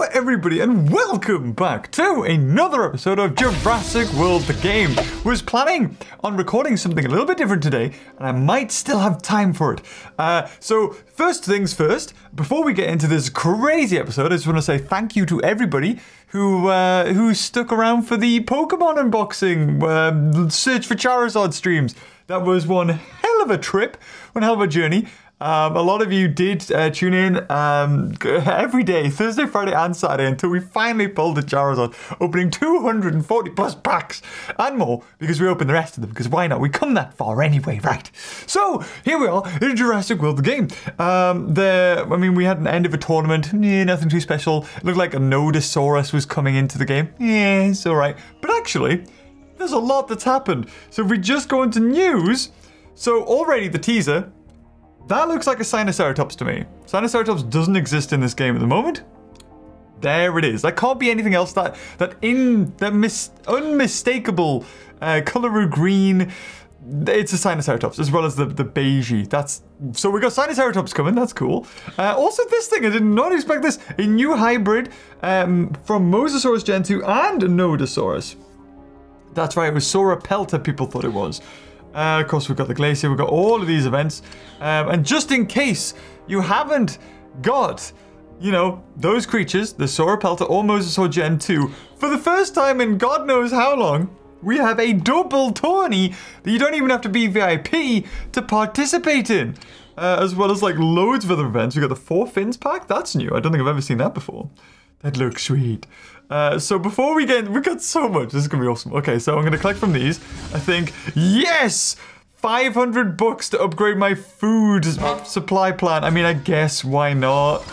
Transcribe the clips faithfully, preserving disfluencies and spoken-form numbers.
Hello everybody and welcome back to another episode of Jurassic World The Game. I was planning on recording something a little bit different today and I might still have time for it. Uh, so first things first, before we get into this crazy episode, I just want to say thank you to everybody who uh, who stuck around for the Pokemon unboxing, uh, search for Charizard streams. That was one hell of a trip, one hell of a journey. Um, a lot of you did uh, tune in um, every day, Thursday, Friday and Saturday, until we finally pulled the Charizard, opening two hundred forty plus packs and more, because we opened the rest of them, because why not? We come that far anyway, right? So, here we are in Jurassic World The Game. Um, the, I mean, we had an end of a tournament, yeah, nothing too special. It looked like a Nodosaurus was coming into the game. Yeah, it's alright. But actually, there's a lot that's happened. So if we just go into news, so already the teaser, that looks like a Sinoceratops to me. Sinoceratops doesn't exist in this game at the moment. There it is. That can't be anything else. That that in that mis unmistakable uh, color of green. It's a Sinoceratops, as well as the the beigey. That's so we got Sinoceratops coming. That's cool. Uh, also, this thing I did not expect. This a new hybrid um, from Mosasaurus Gen two and Nodosaurus. That's right. It was Sauropelta. People thought it was. Uh, of course, we've got the Glacier, we've got all of these events. Um, and just in case you haven't got, you know, those creatures, the Sauropelta or Mosasaur Gen two, for the first time in God knows how long, we have a double tourney that you don't even have to be V I P to participate in. Uh, as well as, like, loads of other events. We've got the Four Fins pack. That's new. I don't think I've ever seen that before. That looks sweet. Uh, so before we get, we got so much. This is gonna be awesome. Okay, so I'm gonna collect from these. I think, yes, five hundred bucks to upgrade my food supply plan. I mean, I guess why not?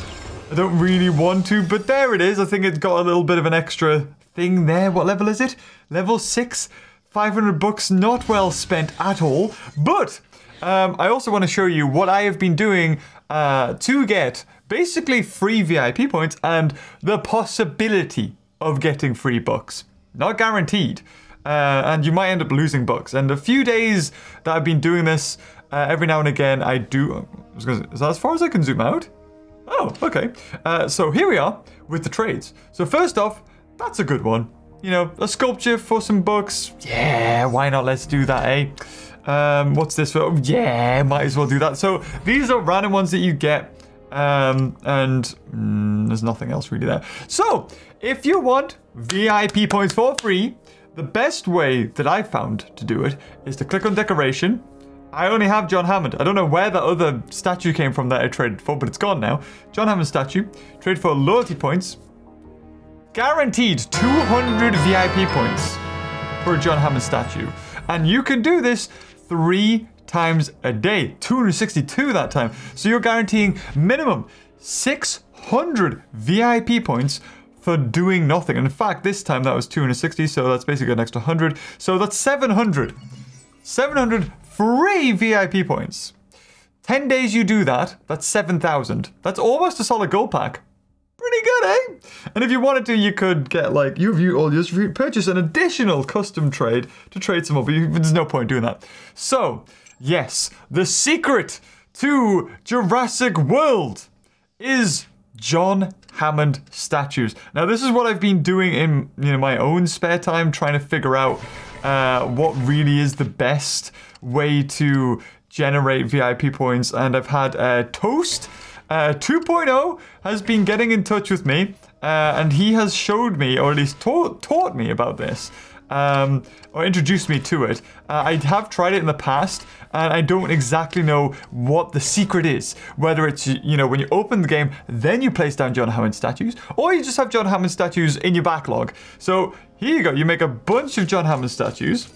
I don't really want to, but there it is. I think it's got a little bit of an extra thing there. What level is it? Level six, five hundred bucks, not well spent at all. But um, I also want to show you what I have been doing uh, to get basically free V I P points and the possibility of getting free bucks. Not guaranteed. Uh, and you might end up losing bucks. And a few days that I've been doing this, uh, every now and again, I do... I was gonna, is that as far as I can zoom out? Oh, okay. Uh, so here we are with the trades. So first off, that's a good one. You know, a sculpture for some bucks. Yeah, why not? Let's do that, eh? Um, what's this for? Oh, yeah, might as well do that. So these are random ones that you get. Um, and mm, there's nothing else really there. So, if you want V I P points for free, the best way that I found to do it is to click on decoration. I only have John Hammond. I don't know where that other statue came from that I traded for, but it's gone now. John Hammond statue. Trade for loyalty points. Guaranteed two hundred V I P points for a John Hammond statue. And you can do this three times. times a day, two hundred sixty-two that time. So you're guaranteeing minimum six hundred V I P points for doing nothing. And in fact, this time that was two hundred sixty, so that's basically an extra one hundred. So that's seven hundred. seven hundred free V I P points. ten days you do that, that's seven thousand. That's almost a solid gold pack. Pretty good, eh? And if you wanted to, you could get, like, you view all your purchase an additional custom trade to trade some more, but you, there's no point doing that. So, yes, the secret to Jurassic World is John Hammond statues. Now, this is what I've been doing in, you know, my own spare time, trying to figure out uh, what really is the best way to generate V I P points. And I've had uh, Toast uh, two point oh has been getting in touch with me, uh, and he has showed me, or at least ta taught me about this. Um, or introduced me to it. Uh, I have tried it in the past, and I don't exactly know what the secret is. Whether it's, you know, when you open the game, then you place down John Hammond statues, or you just have John Hammond statues in your backlog. So, here you go, you make a bunch of John Hammond statues.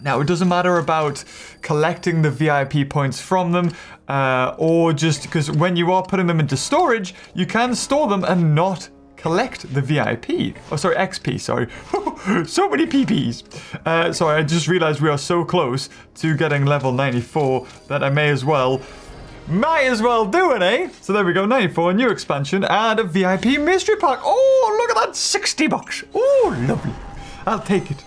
Now, it doesn't matter about collecting the V I P points from them, uh, or just, because when you are putting them into storage, you can store them and not collect the V I P. Oh, sorry, X P, sorry. So many P Ps. Uh, sorry, I just realized we are so close to getting level ninety-four that I may as well, might as well do it, eh? So there we go, ninety-four, new expansion, and a V I P mystery pack. Oh, look at that, sixty bucks. Oh, lovely. I'll take it.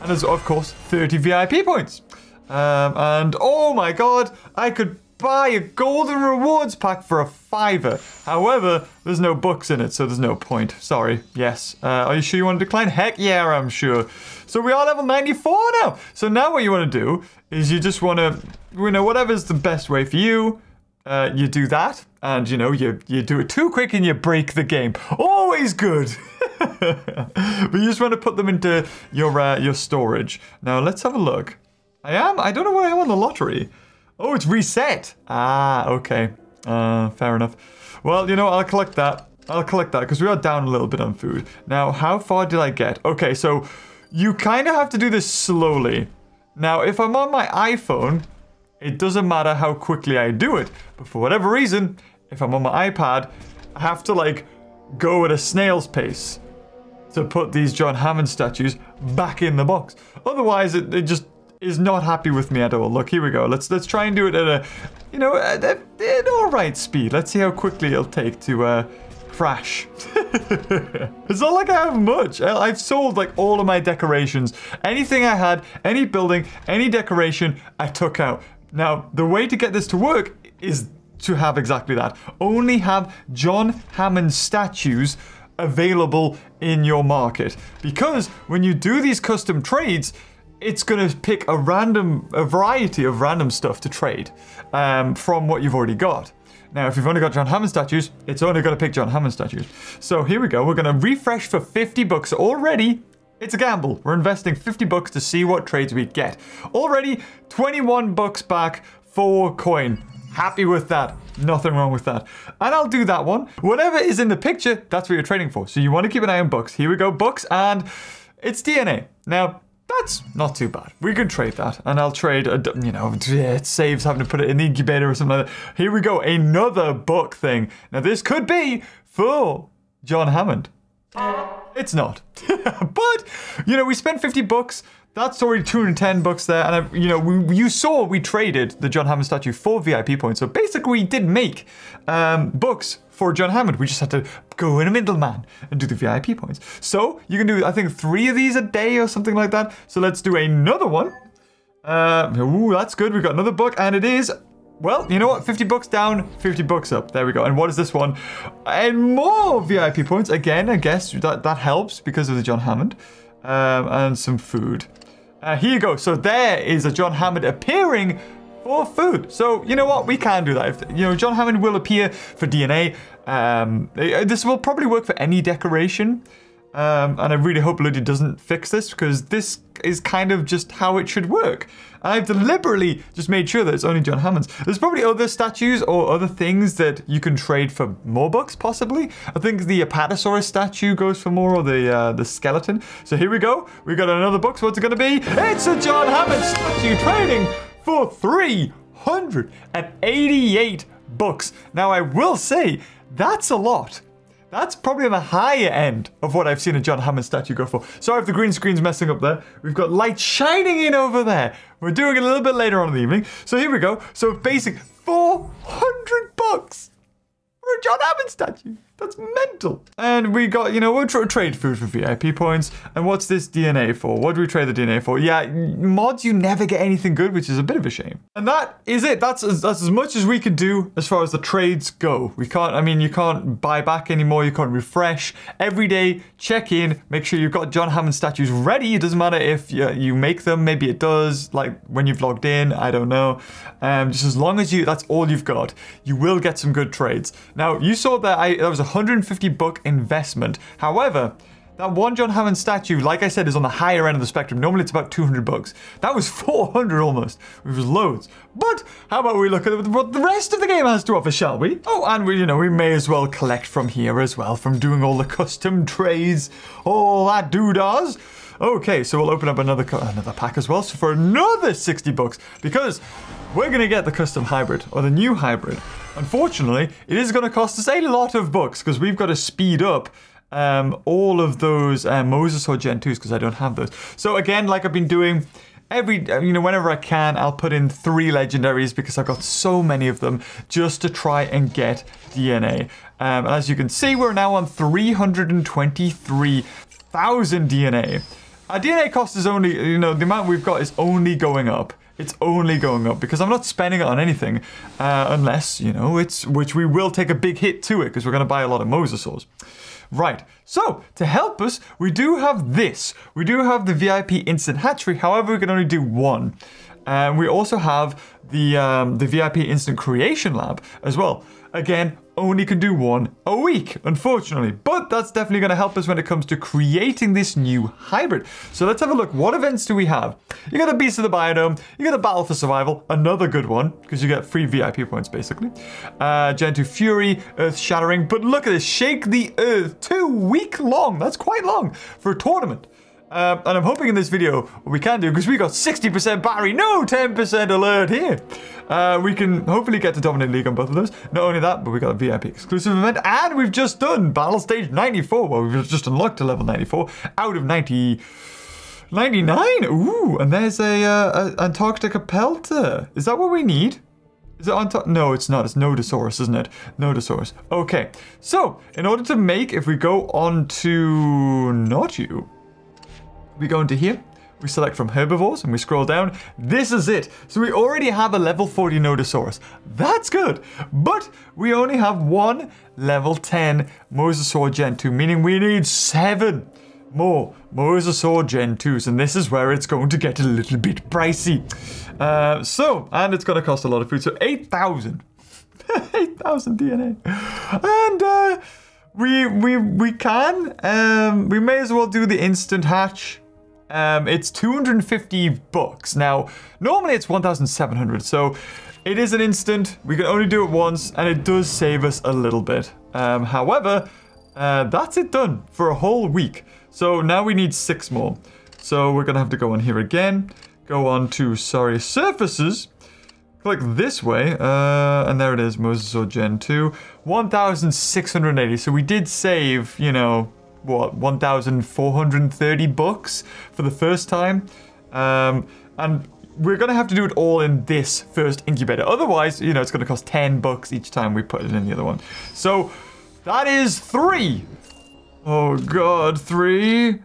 And there's, of course, thirty V I P points. Um, and, oh my God, I could buy a golden rewards pack for a fiver. However, there's no bucks in it, so there's no point. Sorry. Yes. Uh, are you sure you want to decline? Heck yeah, I'm sure. So we are level ninety-four now. So now what you want to do is you just want to, you know, whatever's the best way for you. Uh, you do that, and you know, you, you do it too quick and you break the game. Always good! But you just want to put them into your, uh, your storage. Now, let's have a look. I am, I don't know where I am on the lottery. Oh, it's reset! Ah, okay. Uh, fair enough. Well, you know, I'll collect that. I'll collect that, because we are down a little bit on food. Now, how far did I get? Okay, so you kind of have to do this slowly. Now, if I'm on my iPhone, it doesn't matter how quickly I do it, but for whatever reason, if I'm on my iPad, I have to like go at a snail's pace to put these John Hammond statues back in the box. Otherwise, it, it just is not happy with me at all. Look, here we go. Let's let's try and do it at a, you know, at, at an all right speed. Let's see how quickly it'll take to uh, crash. It's not like I have much. I, I've sold like all of my decorations. Anything I had, any building, any decoration, I took out. Now, the way to get this to work is to have exactly that. Only have John Hammond statues available in your market. Because when you do these custom trades, it's going to pick a random, a variety of random stuff to trade um, from what you've already got. Now, if you've only got John Hammond statues, it's only going to pick John Hammond statues. So here we go. We're going to refresh for fifty bucks already. It's a gamble. We're investing fifty bucks to see what trades we get. Already, twenty-one bucks back for coin. Happy with that. Nothing wrong with that. And I'll do that one. Whatever is in the picture, that's what you're trading for. So you want to keep an eye on bucks. Here we go, bucks, and it's D N A. Now, that's not too bad. We can trade that, and I'll trade, a, you know, it saves having to put it in the incubator or something like that. Here we go, another buck thing. Now, this could be for John Hammond. It's not. But, you know, we spent fifty bucks. That's already two hundred ten bucks there. And, I, you know, we, you saw we traded the John Hammond statue for V I P points. So basically we did make um, bucks for John Hammond. We just had to go in a middleman and do the V I P points. So you can do, I think, three of these a day or something like that. So let's do another one. Uh, ooh, that's good. We've got another buck, and it is... Well, you know what? fifty bucks down, fifty bucks up. There we go. And what is this one? And more V I P points. Again, I guess that, that helps because of the John Hammond. Um, and some food. Uh, here you go. So there is a John Hammond appearing for food. So, you know what? We can do that. If, you know, John Hammond will appear for D N A. Um, this will probably work for any decoration. Um, and I really hope Lydia doesn't fix this, because this is kind of just how it should work. And I've deliberately just made sure that it's only John Hammond's. There's probably other statues or other things that you can trade for more bucks, possibly. I think the Apatosaurus statue goes for more, or the uh, the skeleton. So here we go. We got another box. What's it going to be? It's a John Hammond statue trading for three hundred eighty-eight bucks. Now, I will say that's a lot. That's probably on the higher end of what I've seen a John Hammond statue go for. Sorry if the green screen's messing up there. We've got light shining in over there. We're doing it a little bit later on in the evening. So here we go. So basic four hundred bucks for a John Hammond statue. That's mental. And we got, you know, we'll tra trade food for V I P points. And what's this D N A for? What do we trade the D N A for? Yeah, mods, you never get anything good, which is a bit of a shame. And that is it. That's as, that's as much as we can do as far as the trades go. We can't, I mean, you can't buy back anymore. You can't refresh. Every day, check in. Make sure you've got John Hammond statues ready. It doesn't matter if you, you make them. Maybe it does, like, when you've logged in. I don't know. Um, just as long as you, that's all you've got. You will get some good trades. Now, you saw that I, that was a one hundred fifty buck investment. However, that one John Hammond statue, like I said, is on the higher end of the spectrum. Normally it's about two hundred bucks. That was four hundred almost, which was loads. But how about we look at what the rest of the game has to offer, shall we? Oh, and we, you know, we may as well collect from here as well, from doing all the custom trades, all that doodahs. Okay, so we'll open up another another pack as well, so for another sixty bucks, because we're gonna get the custom hybrid, or the new hybrid. Unfortunately, it is gonna cost us a lot of bucks, because we've got to speed up um, all of those uh, Mosasaur Gen twos, because I don't have those. So again, like I've been doing, every, you know, whenever I can, I'll put in three legendaries, because I've got so many of them, just to try and get D N A. Um, and as you can see, we're now on three hundred twenty-three thousand D N A. Our D N A cost is only, you know, the amount we've got is only going up. It's only going up because I'm not spending it on anything, uh, unless, you know, it's, which we will take a big hit to it because we're going to buy a lot of mosasaurs. Right, so to help us, we do have this. We do have the V I P Instant Hatchery, however, we can only do one. And we also have the, um, the V I P Instant Creation Lab as well. Again, only can do one a week, unfortunately. But that's definitely going to help us when it comes to creating this new hybrid. So let's have a look. What events do we have? You got a Beast of the Biodome. You got a Battle for Survival. Another good one, because you get free V I P points, basically. Uh, Gen two Fury, Earth Shattering. But look at this. Shake the Earth. Two week long. That's quite long for a tournament. Um, and I'm hoping in this video we can do, because we got sixty percent battery, no ten percent alert here. Uh, we can hopefully get to Dominant League on both of those. Not only that, but we got a V I P exclusive event, and we've just done Battle Stage ninety-four. Well, we've just unlocked to level ninety-four out of ninety, ninety-nine. Ooh, and there's a, uh, a Antarcticapelta. Is that what we need? Is it on top? No, it's not. It's Nodosaurus, isn't it? Nodosaurus. Okay. So, in order to make, if we go on to not you. We go into here, we select from herbivores, and we scroll down. This is it. So we already have a level forty Nodosaurus. That's good. But we only have one level ten Mosasaur Gen two, meaning we need seven more Mosasaur Gen twos. And this is where it's going to get a little bit pricey. Uh, so, and it's going to cost a lot of food. So eight thousand. eight thousand D N A. And, uh... We, we, we can, um, we may as well do the instant hatch. Um, it's two hundred fifty bucks. Now, normally it's one thousand seven hundred, so it is an instant. We can only do it once, and it does save us a little bit. Um, however, uh, that's it done for a whole week. So now we need six more. So we're going to have to go on here again, go on to, sorry, surfaces. Click this way, uh, and there it is, Mosasaur Gen two, one thousand six hundred eighty. So we did save, you know, what, one thousand four hundred thirty bucks for the first time. Um, and we're going to have to do it all in this first incubator. Otherwise, you know, it's going to cost ten bucks each time we put it in the other one. So that is three. Oh, God, three,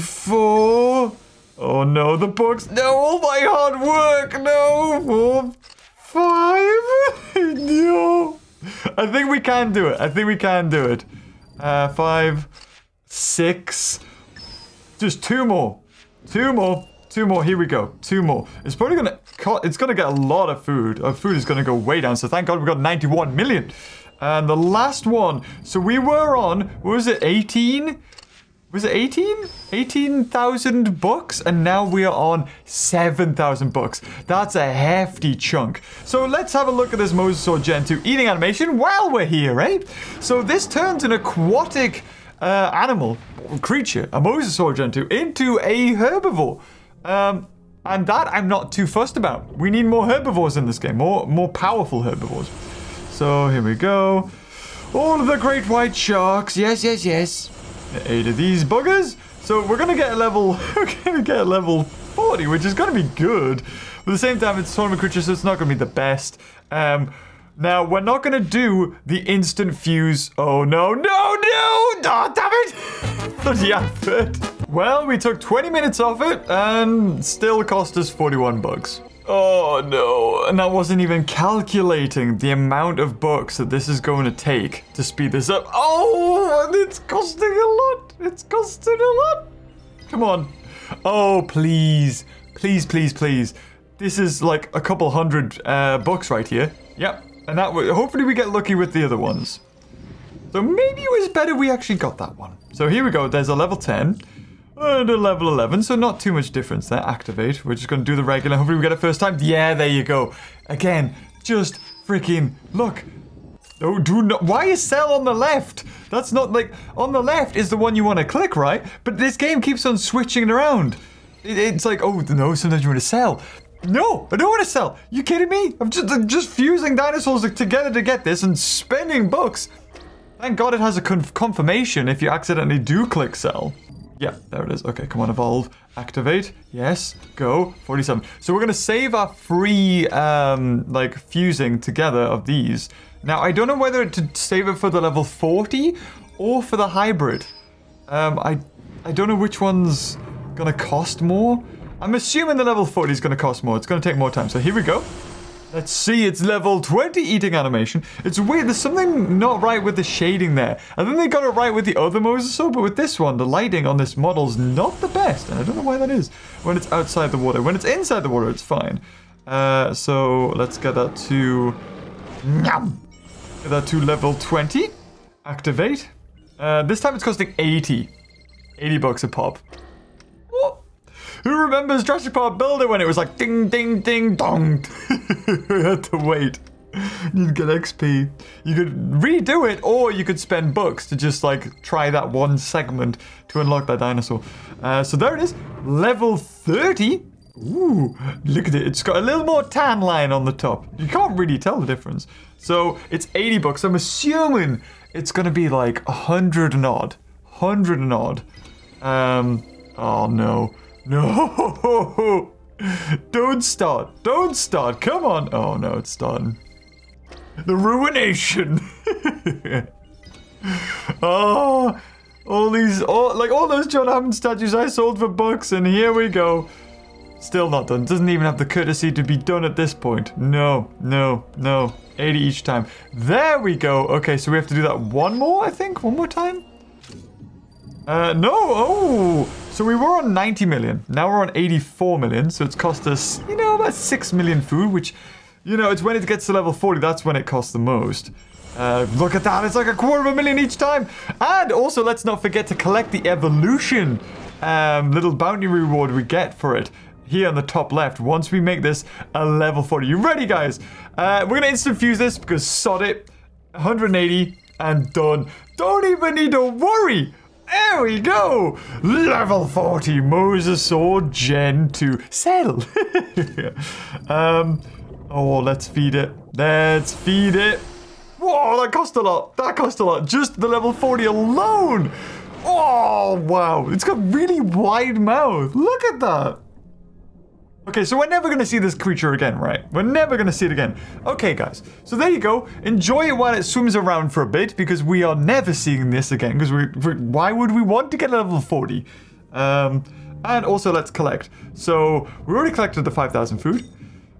four... Oh no, the books. No, all my hard work. No, four, five. No. I think we can do it. I think we can do it. Uh, five, six. Just two more. Two more. Two more. Here we go. Two more. It's probably going to, it's going to get a lot of food. Our food is going to go way down. So thank God we got ninety-one million. And the last one. So we were on, what was it, eighteen? Was it eighteen? eighteen thousand bucks, and now we are on seven thousand bucks. That's a hefty chunk. So let's have a look at this Mosasaur Gen two eating animation while we're here, right? So this turns an aquatic uh, animal, creature, a Mosasaur Gen two, into a herbivore. Um, and that I'm not too fussed about. We need more herbivores in this game, more, more powerful herbivores. So here we go. All of the great white sharks, yes, yes, yes. Eight of these buggers. So we're gonna get a level we're gonna get a level forty, which is gonna be good. But at the same time, it's a tournament creature, so it's not gonna be the best. Um now we're not gonna do the instant fuse. Oh no, no, no! Oh, damn it! Bloody advert. Well, we took twenty minutes off it and still cost us forty-one bucks. Oh no, and I wasn't even calculating the amount of bucks that this is going to take to speed this up. Oh, and it's costing a lot. It's costing a lot. Come on. Oh, please. Please, please, please. This is like a couple hundred uh, bucks right here. Yep, and that w hopefully we get lucky with the other ones. So maybe it was better we actually got that one. So here we go. There's a level ten. And a level eleven, so not too much difference there. Activate. We're just going to do the regular. Hopefully we get it first time. Yeah, there you go. Again, just freaking look. No, do not. Why is cell on the left? That's not like... On the left is the one you want to click, right? But this game keeps on switching it around. It, it's like, oh, no, sometimes you want to sell. No, I don't want to sell. You kidding me? I'm just, I'm just fusing dinosaurs together to get this and spending bucks. Thank God it has a conf confirmation if you accidentally do click sell. Yeah, there it is. Okay, come on, evolve, activate. Yes, go, forty-seven. So we're gonna save our free, um, like, fusing together of these. Now, I don't know whether to save it for the level forty or for the hybrid. Um, I, I don't know which one's gonna cost more. I'm assuming the level forty is going to cost more. It's going to take more time. So here we go. Let's see, it's level twenty eating animation. It's weird, there's something not right with the shading there. I think they got it right with the other Mosasaur, but with this one, the lighting on this model's not the best. And I don't know why that is when it's outside the water. When it's inside the water, it's fine. Uh, so let's get that to... Get that to level twenty. Activate. Uh, this time it's costing eighty. eighty bucks a pop. Who remembers Jurassic Park Builder when it was like ding, ding, ding, dong? You had to wait. You'd get X P. You could redo it, or you could spend bucks to just like try that one segment to unlock that dinosaur. Uh, so there it is, level thirty. Ooh, look at it. It's got a little more tan line on the top. You can't really tell the difference. So it's eighty bucks. I'm assuming it's going to be like a hundred and odd. a hundred and odd. Um, oh no. No! Don't start! Don't start! Come on! Oh no, it's starting. The ruination! Oh! All these, all, like all those John Hammond statues I sold for bucks, and here we go. Still not done. Doesn't even have the courtesy to be done at this point. No, no, no. eighty each time. There we go! Okay, so we have to do that one more, I think? One more time? Uh, no! Oh! So we were on ninety million. Now we're on eighty-four million. So it's cost us, you know, about six million food, which, you know, it's when it gets to level forty, that's when it costs the most. Uh, look at that. It's like a quarter of a million each time. And also, let's not forget to collect the evolution um, little bounty reward we get for it here on the top left. Once we make this a level forty. You ready, guys? Uh, we're going to instant fuse this because sod it. one hundred eighty and done. Don't even need to worry. There we go! Level forty Mosasaur Gen two. Sell! um, oh, let's feed it. Let's feed it. Whoa, that cost a lot. That cost a lot. Just the level forty alone. Oh, wow. It's got really wide mouth. Look at that. Okay, so we're never going to see this creature again, right? We're never going to see it again. Okay, guys. So there you go. Enjoy it while it swims around for a bit, because we are never seeing this again. Because we, we, why would we want to get level forty? Um, and also, let's collect. So we already collected the five thousand food.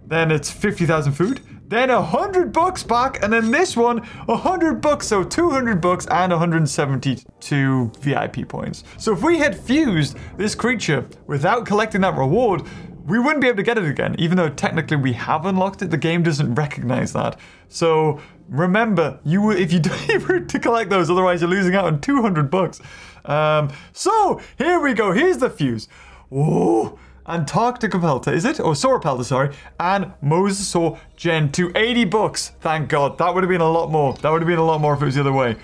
Then it's fifty thousand food. Then a hundred bucks back. And then this one, a hundred bucks. So two hundred bucks and one hundred seventy-two V I P points. So if we had fused this creature without collecting that reward, we wouldn't be able to get it again, even though technically we have unlocked it. The game doesn't recognize that. So remember, you were, if you were to collect those, otherwise you're losing out on two hundred bucks. Um, so here we go. Here's the fuse. Oh, Antarcticopelta, is it? Or oh, Sauropelta, sorry. And Mosasaur Gen two, eighty bucks. Thank God. That would have been a lot more. That would have been a lot more if it was the other way.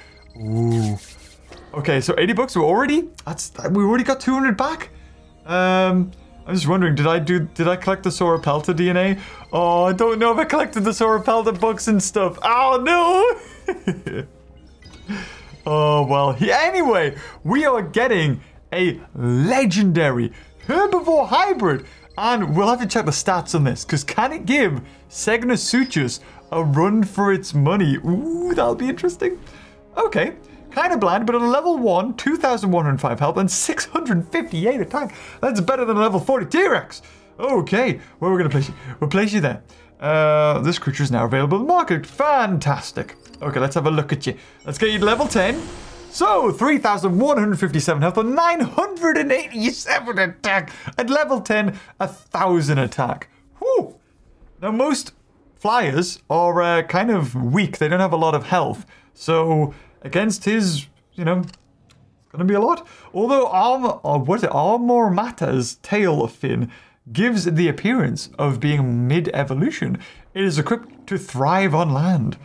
Ooh. Okay, so eighty bucks. We're already. That's. We already got two hundred back. Um. I was just wondering, did I do? Did I collect the Sauropelta D N A? Oh, I don't know if I collected the Sauropelta books and stuff. Oh no! Oh well. He, anyway, we are getting a legendary herbivore hybrid, and we'll have to check the stats on this because can it give Segnosuchus a run for its money? Ooh, that'll be interesting. Okay. Kind of bland, but on level one, two thousand one hundred five health and six hundred fifty-eight attack. That's better than level forty T-Rex. Okay, where are we going to place you? We'll place you there. Uh, this creature is now available in the market. Fantastic. Okay, let's have a look at you. Let's get you to level ten. So, three thousand one hundred fifty-seven health and nine hundred eighty-seven attack. At level ten, one thousand attack. Whew. Now, most flyers are uh, kind of weak. They don't have a lot of health. So... against his, you know, it's going to be a lot. Although Arm, or what is it, Armormata's tail fin gives the appearance of being mid-evolution. It is equipped to thrive on land.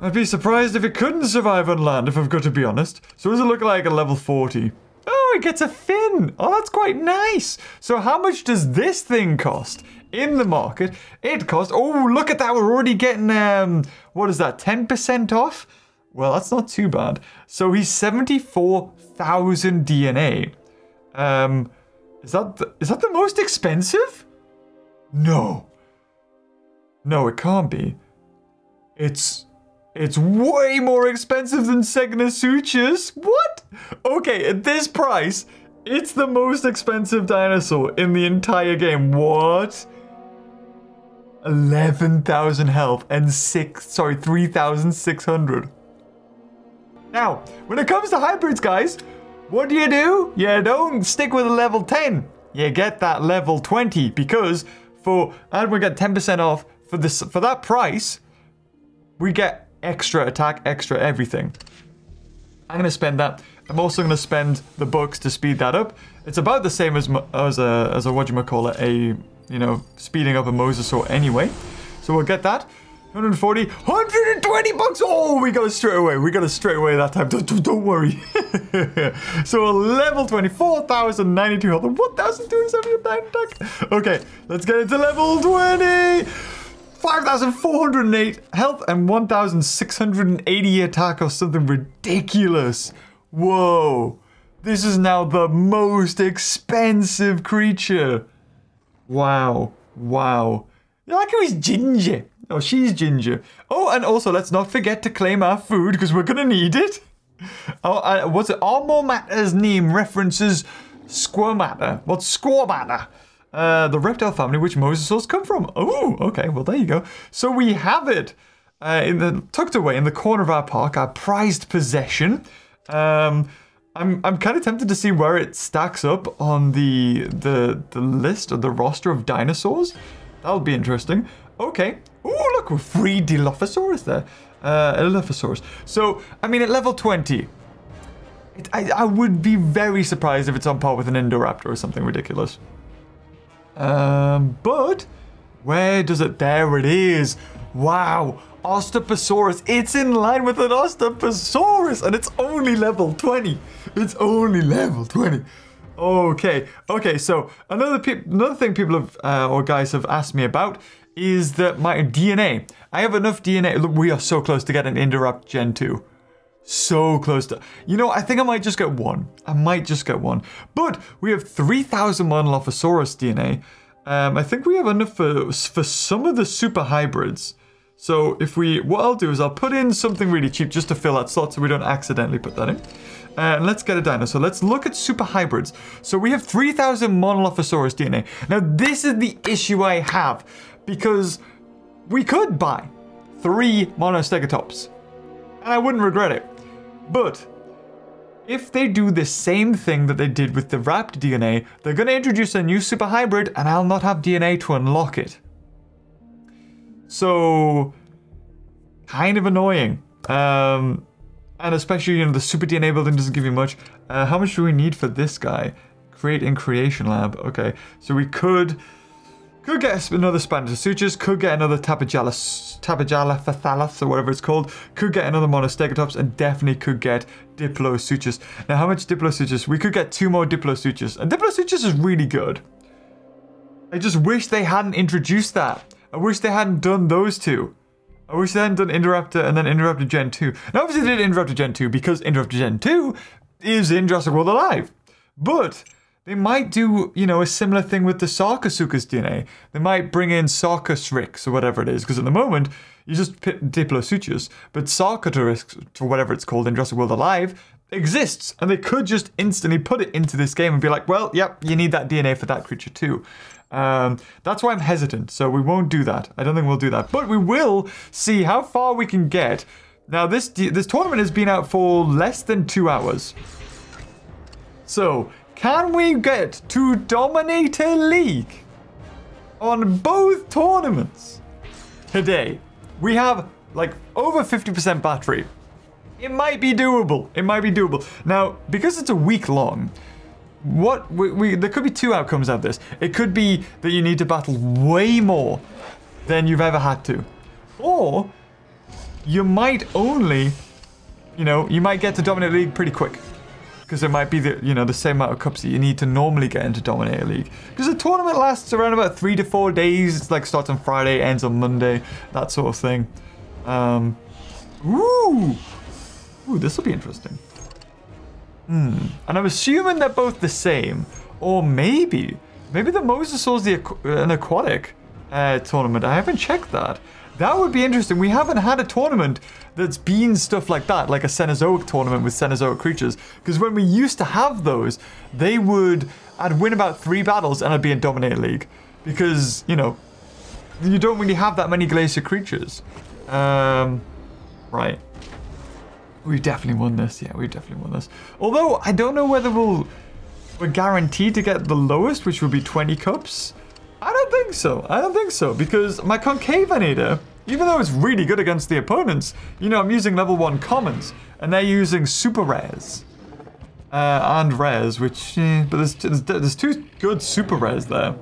I'd be surprised if it couldn't survive on land, if I've got to be honest. So what does it look like at level forty? Oh, it gets a fin. Oh, that's quite nice. So how much does this thing cost? In the market, it costs, oh, look at that. We're already getting, um, what is that, ten percent off? Well, that's not too bad. So he's seventy-four thousand D N A. Um, is that the, is that the most expensive? No. No, it can't be. It's it's way more expensive than Segnosuchus. What? Okay, at this price, It's the most expensive dinosaur in the entire game. What? eleven thousand health and six, sorry, three thousand six hundred. Now, when it comes to hybrids, guys, what do you do? You don't stick with a level ten. You get that level twenty because for, and we get ten percent off for this, for that price, we get extra attack, extra everything. I'm going to spend that. I'm also going to spend the bucks to speed that up. It's about the same as as a, as a whatchamacallit, a, you know, speeding up a Mosasaur anyway. So we'll get that. one hundred forty, one hundred twenty bucks. Oh, we got it straight away. We got it straight away that time. Don't, don't, don't worry. So a level twenty-four thousand ninety-two health, one thousand two hundred seventy-nine attack. Okay, let's get it to level twenty. five thousand four hundred eight health and one thousand six hundred eighty attack or something ridiculous. Whoa. This is now the most expensive creature. Wow. Wow. I like how he's ginger. Oh, she's ginger. Oh, and also let's not forget to claim our food because we're going to need it. Oh, uh, what's it? Armomata's name references squamata. What's squamata? Uh, the reptile family which mosasaurs come from. Oh, okay, well there you go. So we have it uh, in the tucked away in the corner of our park, our prized possession. Um, I'm I'm kind of tempted to see where it stacks up on the the the list or the roster of dinosaurs. That'll be interesting. Okay. Oh, look, we're free Dilophosaurus there. Uh, Allosaurus. So I mean, at level twenty. It, I I would be very surprised if it's on par with an Indoraptor or something ridiculous. Um, but where does it? There it is. Wow. Ostaposaurus. It's in line with an Ostaposaurus and it's only level twenty. It's only level twenty. Okay. Okay. So another pe another thing people have, uh, or guys have asked me about is that my D N A, I have enough D N A. Look, we are so close to getting Indoraptor Gen two. So close to, you know, I think I might just get one. I might just get one. But we have three thousand Monolophosaurus D N A. Um, I think we have enough for, for some of the super hybrids. So if we, what I'll do is I'll put in something really cheap just to fill that slot so we don't accidentally put that in. Uh, and let's get a dinosaur. Let's look at super hybrids. So we have three thousand Monolophosaurus D N A. Now this is the issue I have because we could buy three Monostegatops and I wouldn't regret it. But if they do the same thing that they did with the Raptor D N A, they're going to introduce a new super hybrid and I'll not have D N A to unlock it. So, kind of annoying. Um, and especially, you know, the super D N A building doesn't give you much. Uh, how much do we need for this guy? Create in Creation Lab. Okay, so we could could get another Spinosuchus, could get another Tapajala. Tapajalaphalathus or whatever it's called, could get another Monostegatops and definitely could get Diplosuchus. Now how much Diplosuchus? We could get two more Diplosuchus. And Diplosuchus is really good. I just wish they hadn't introduced that. I wish they hadn't done those two. I wish they hadn't done Indoraptor and then Indoraptor Gen two. Now obviously they did Indoraptor Gen two because Indoraptor Gen two is in Jurassic World Alive. But they might do, you know, a similar thing with the Sarcosuchus D N A. They might bring in Sarcosuchus or whatever it is, because at the moment, you just pit Diplosuchus. But Sarcosuchus, or whatever it's called in Jurassic World Alive, exists. And they could just instantly put it into this game and be like, well, yep, you need that D N A for that creature too. Um, that's why I'm hesitant, so we won't do that. I don't think we'll do that. But we will see how far we can get. Now, this, this tournament has been out for less than two hours. So can we get to Dominator League on both tournaments today? We have like over fifty percent battery. It might be doable. It might be doable. Now, because it's a week long, what we, we there could be two outcomes out of this. It could be that you need to battle way more than you've ever had to, or you might only, you know, you might get to Dominator League pretty quick. Because it might be the, you know, the same amount of cups that you need to normally get into Dominator League. Because the tournament lasts around about three to four days. It's like starts on Friday, ends on Monday, that sort of thing. Um, ooh, ooh, this will be interesting. Hmm. And I'm assuming they're both the same, or maybe, maybe the Mosasaur's the aqu an aquatic uh, tournament. I haven't checked that. That would be interesting. We haven't had a tournament that's been stuff like that, like a Cenozoic tournament with Cenozoic creatures. Because when we used to have those, they would... I'd win about three battles and I'd be in Dominator League. Because, you know, you don't really have that many Glacier creatures. Um, right. We definitely won this. Yeah, we definitely won this. Although, I don't know whether we'll... We're guaranteed to get the lowest, which would be twenty cups. I don't think so. I don't think so. Because my Concavenator, even though it's really good against the opponents, you know, I'm using level one commons. And they're using super rares. Uh, and rares, which... Eh, but there's, there's, there's two good super rares there.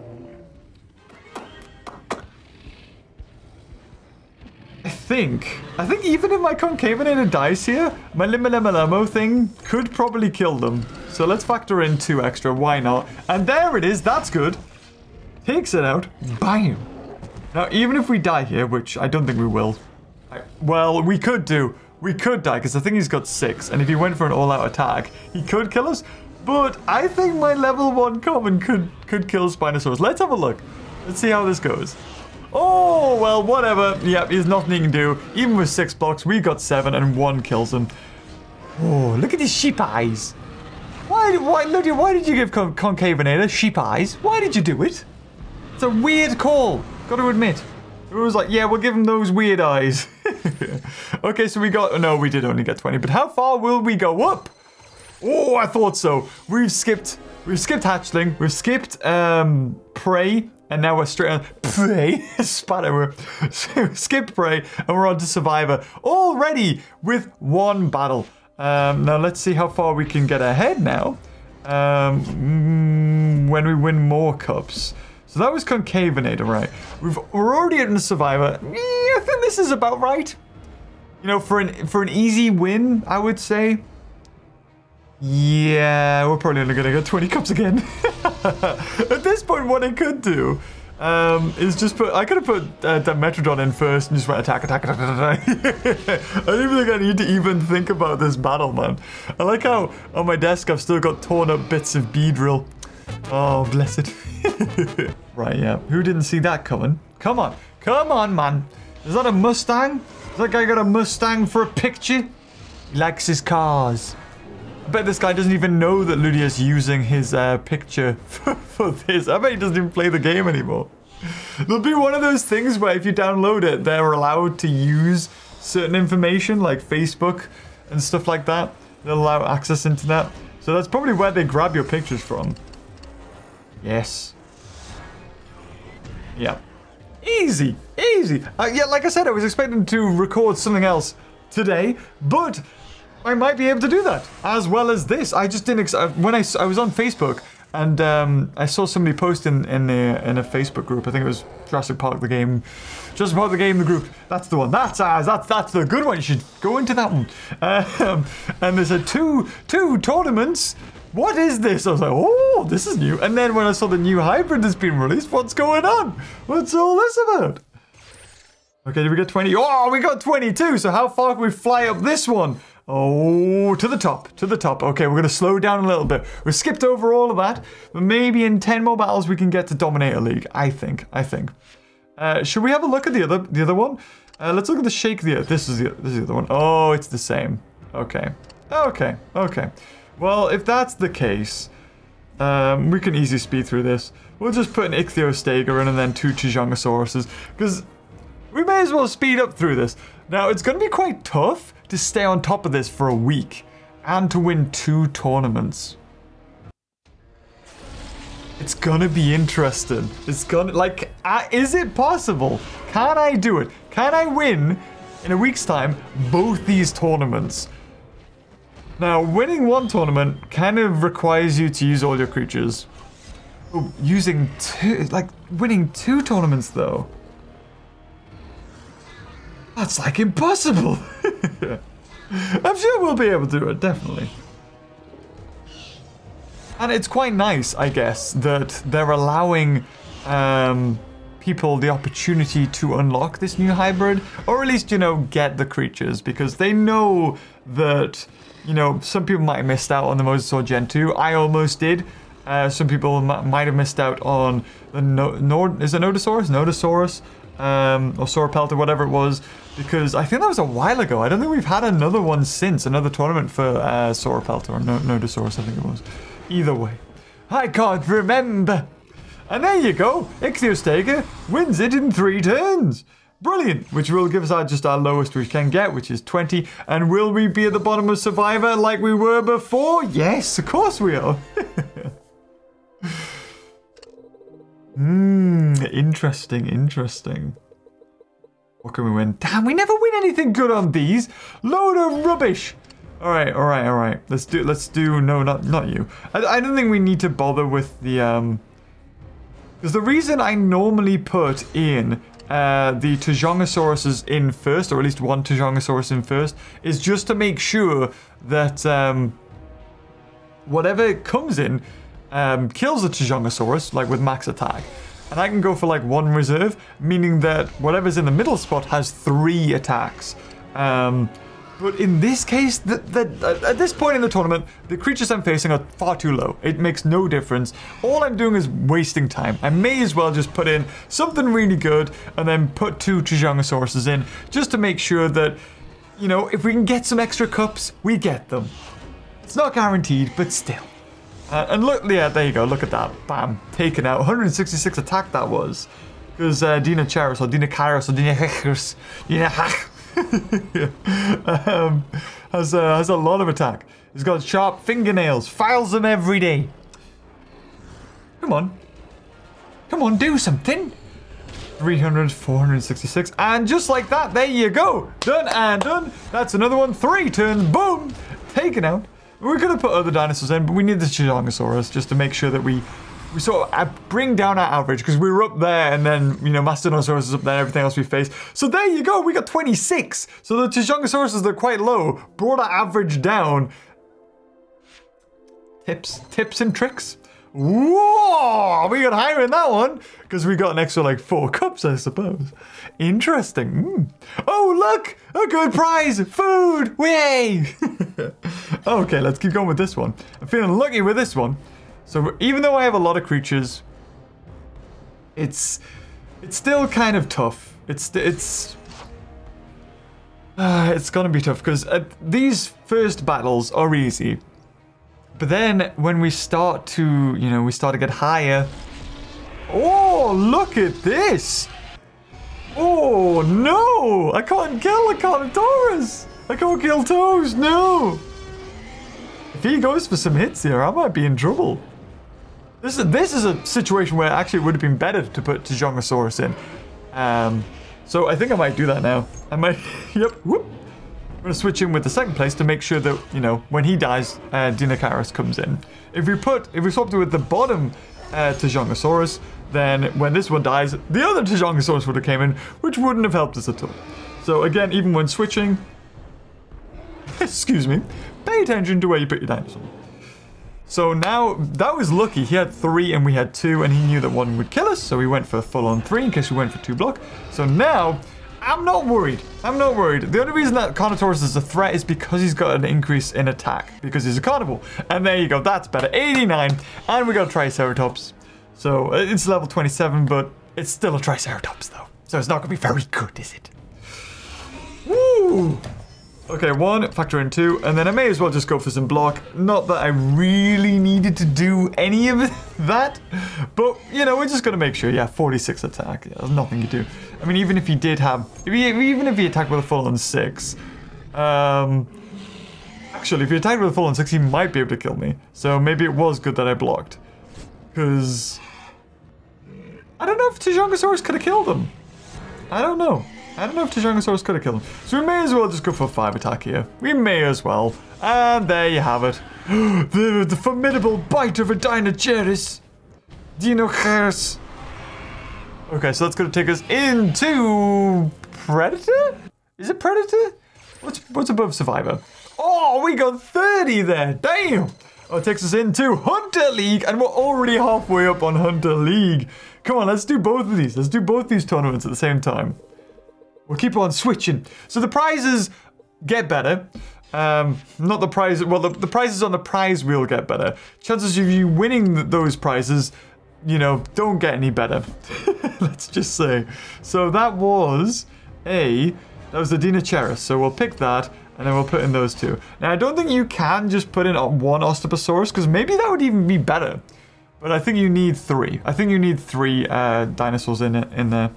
I think... I think even if my Concavenator dies here, my Limalemalemo thing could probably kill them. So let's factor in two extra, why not? And there it is, that's good. Takes it out, bam. Now, even if we die here, which I don't think we will. I, well, we could do. We could die, because I think he's got six. And if he went for an all-out attack, he could kill us. But I think my level one common could, could kill Spinosaurus. Let's have a look. Let's see how this goes. Oh, well, whatever. Yep, there's nothing he can do. Even with six blocks, we got seven and one kills him. Oh, look at his sheep eyes. Why, why, Lydia, why did you give Con Concavenator sheep eyes? Why did you do it? It's a weird call. Got to admit. It was like, yeah, we'll give him those weird eyes. Okay, so we got... No, we did only get twenty. But how far will we go up? Oh, I thought so. We've skipped... We've skipped hatchling. We've skipped um, prey. And now we're straight on prey, spatter, skip prey, and we're on to survivor already with one battle. Um, now let's see how far we can get ahead now um, when we win more cups. So that was Concavenator, right? We've, we're already in the survivor. I think this is about right. You know, for an for an easy win, I would say. Yeah, we're probably only gonna get twenty cups again. At this point, what I could do um, is just put... I could have put uh, Dimetrodon in first and just went attack, attack, attack, attack. I don't even think I need to even think about this battle, man. I like how on my desk I've still got torn up bits of Beedrill. Oh, bless it. Right, yeah. Who didn't see that coming? Come on. Come on, man. Is that a Mustang? Is that guy got a Mustang for a picture? He likes his cars. I bet this guy doesn't even know that Ludia's using his uh, picture for, for this. I bet he doesn't even play the game anymore. There'll be one of those things where if you download it, they're allowed to use certain information like Facebook and stuff like that. They'll allow access into that. So that's probably where they grab your pictures from. Yes. Yeah. Easy. Easy. Uh, yeah, like I said, I was expecting to record something else today, but... I might be able to do that, as well as this. I just didn't... Ex when I, I was on Facebook, and um, I saw somebody post in, in, the, in a Facebook group. I think it was Jurassic Park The Game. Jurassic Park The Game, the group. That's the one. That's ours. That's, that's the good one. You should go into that one. Um, and they said, two, two tournaments? What is this? I was like, oh, this is new. And then when I saw the new hybrid that's been released, what's going on? What's all this about? Okay, did we get twenty? Oh, we got twenty-two. So how far can we fly up this one? Oh, to the top, to the top. Okay, we're going to slow down a little bit. We've skipped over all of that, but maybe in ten more battles we can get to Dominator League. I think, I think. Uh, should we have a look at the other the other one? Uh, let's look at the Shake the Earth. This is the, this is the other one. Oh, it's the same. Okay, okay, okay. Well, if that's the case, um, we can easily speed through this. We'll just put an Ichthyosteger in and then two Tuojiangosauruses, because we may as well speed up through this. Now, it's going to be quite tough to stay on top of this for a week and to win two tournaments. It's gonna be interesting. It's gonna, like, uh, is it possible? Can I do it? Can I win, in a week's time, both these tournaments? Now, winning one tournament kind of requires you to use all your creatures. Oh, using two, like, winning two tournaments, though. That's like impossible. I'm sure we'll be able to do it, definitely. And it's quite nice, I guess, that they're allowing um, people the opportunity to unlock this new hybrid, or at least, you know, get the creatures, because they know that, you know, some people might have missed out on the Mosasaur Gen two. I almost did. Uh, some people m might have missed out on the no Nord is it Nodosaurus? Nodosaurus. um, or Sauropelta, whatever it was, because I think that was a while ago. I don't think we've had another one since, another tournament for uh, Sauropelta or Nodosaurus, I think it was. Either way, I can't remember. And there you go, Ichthyostega wins it in three turns. Brilliant, which will give us our, just our lowest we can get, which is twenty. And will we be at the bottom of Survivor like we were before? Yes, of course we are. Mmm, interesting, interesting. What can we win? Damn, we never win anything good on these. Load of rubbish. All right, all right, all right. Let's do, let's do, no, not not you. I, I don't think we need to bother with the, um, because the reason I normally put in Uh, the Tuojiangosaurus in first, or at least one Tuojiangosaurus in first, is just to make sure that um, whatever comes in um, kills the Tuojiangosaurus, like with max attack. And I can go for like one reserve, meaning that whatever's in the middle spot has three attacks. Um, but in this case, the, the, at this point in the tournament, the creatures I'm facing are far too low. It makes no difference. All I'm doing is wasting time. I may as well just put in something really good and then put two Tuojiangosauruses in just to make sure that, you know, if we can get some extra cups, we get them. It's not guaranteed, but still. Uh, and look, yeah, there you go. Look at that. Bam. Taken out. one hundred sixty-six attack that was. Because uh, Deinocheirus or Deinocheirus or Deinocheirus. Deinocheirus. um, has, a, has a lot of attack. He's got sharp fingernails. Files them every day. Come on. Come on, do something. three hundred, four hundred sixty-six. And just like that, there you go. Done and done. That's another one. Three turns. Boom. Taken out. We're going to put other dinosaurs in, but we need the Tuojiangosaurus just to make sure that we... we sort of bring down our average, because we were up there, and then, you know, Mastodonosaurus is up there, everything else we face. So there you go, we got twenty-six. So the Tuojiangosaurus are quite low, brought our average down. Tips, tips and tricks. Whoa, we got higher in that one, because we got an extra, like, four cups, I suppose. Interesting. Mm. Oh, look, a good prize, food, yay. Okay, let's keep going with this one. I'm feeling lucky with this one. So even though I have a lot of creatures, it's it's still kind of tough. It's it's uh, it's gonna be tough because uh, these first battles are easy, but then when we start to you know we start to get higher. Oh, look at this! Oh no! I can't kill a Carnotaurus. I can't kill Toast. No. If he goes for some hits here, I might be in trouble. This is, this is a situation where actually it would have been better to put Tuojiangosaurus in. Um, so I think I might do that now. I might, yep, whoop. I'm going to switch in with the second place to make sure that, you know, when he dies, uh, Deinocheirus comes in. If we put, if we swapped it with the bottom uh, Tuojiangosaurus, then when this one dies, the other Tuojiangosaurus would have came in, which wouldn't have helped us at all. So again, even when switching, excuse me, pay attention to where you put your dinosaur. So now, that was lucky. He had three and we had two, and he knew that one would kill us, so we went for full-on three in case we went for two block. So now, I'm not worried. I'm not worried. The only reason that Carnotaurus is a threat is because he's got an increase in attack, because he's a carnivore. And there you go, that's better. eighty-nine, and we got a Triceratops. So it's level twenty-seven, but it's still a Triceratops, though. So it's not going to be very good, is it? Woo! Okay, one, factor in two, and then I may as well just go for some block. Not that I really needed to do any of that, but, you know, we're just going to make sure. Yeah, forty-six attack. Yeah, there's nothing to do. I mean, even if he did have... If he, even if he attacked with a full-on six... Um, actually, if he attacked with a full-on six, he might be able to kill me. So maybe it was good that I blocked. Because... I don't know if Tuojiangosaurus could have killed him. I don't know. I don't know if Tuojiangosaurus could have killed him. So we may as well just go for a five attack here. We may as well. And there you have it. the, the formidable bite of a Deinocheirus. Deinocheirus. Okay, so that's going to take us into... Predator? Is it Predator? What's, what's above Survivor? Oh, we got thirty there. Damn. Oh, it takes us into Hunter League. And we're already halfway up on Hunter League. Come on, let's do both of these. Let's do both these tournaments at the same time. We'll keep on switching. So the prizes get better. Um, not the prizes. Well, the, the prizes on the prize wheel get better. Chances of you winning th those prizes you know, don't get any better. Let's just say. So that was a, that was the Deinocheirus. So we'll pick that, and then we'll put in those two. Now, I don't think you can just put in one Ostaposaurus, because maybe that would even be better. But I think you need three. I think you need three uh, dinosaurs in it, in there.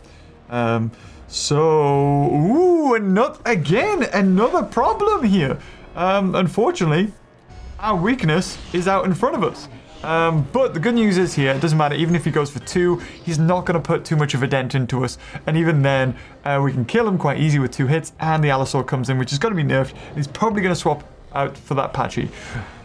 Um, so, ooh, and not again, another problem here. Um, unfortunately, our weakness is out in front of us. Um, but the good news is here, it doesn't matter, even if he goes for two, he's not going to put too much of a dent into us. And even then, uh, we can kill him quite easy with two hits, and the Allosaur comes in, which is going to be nerfed. And he's probably going to swap out for that Pachy.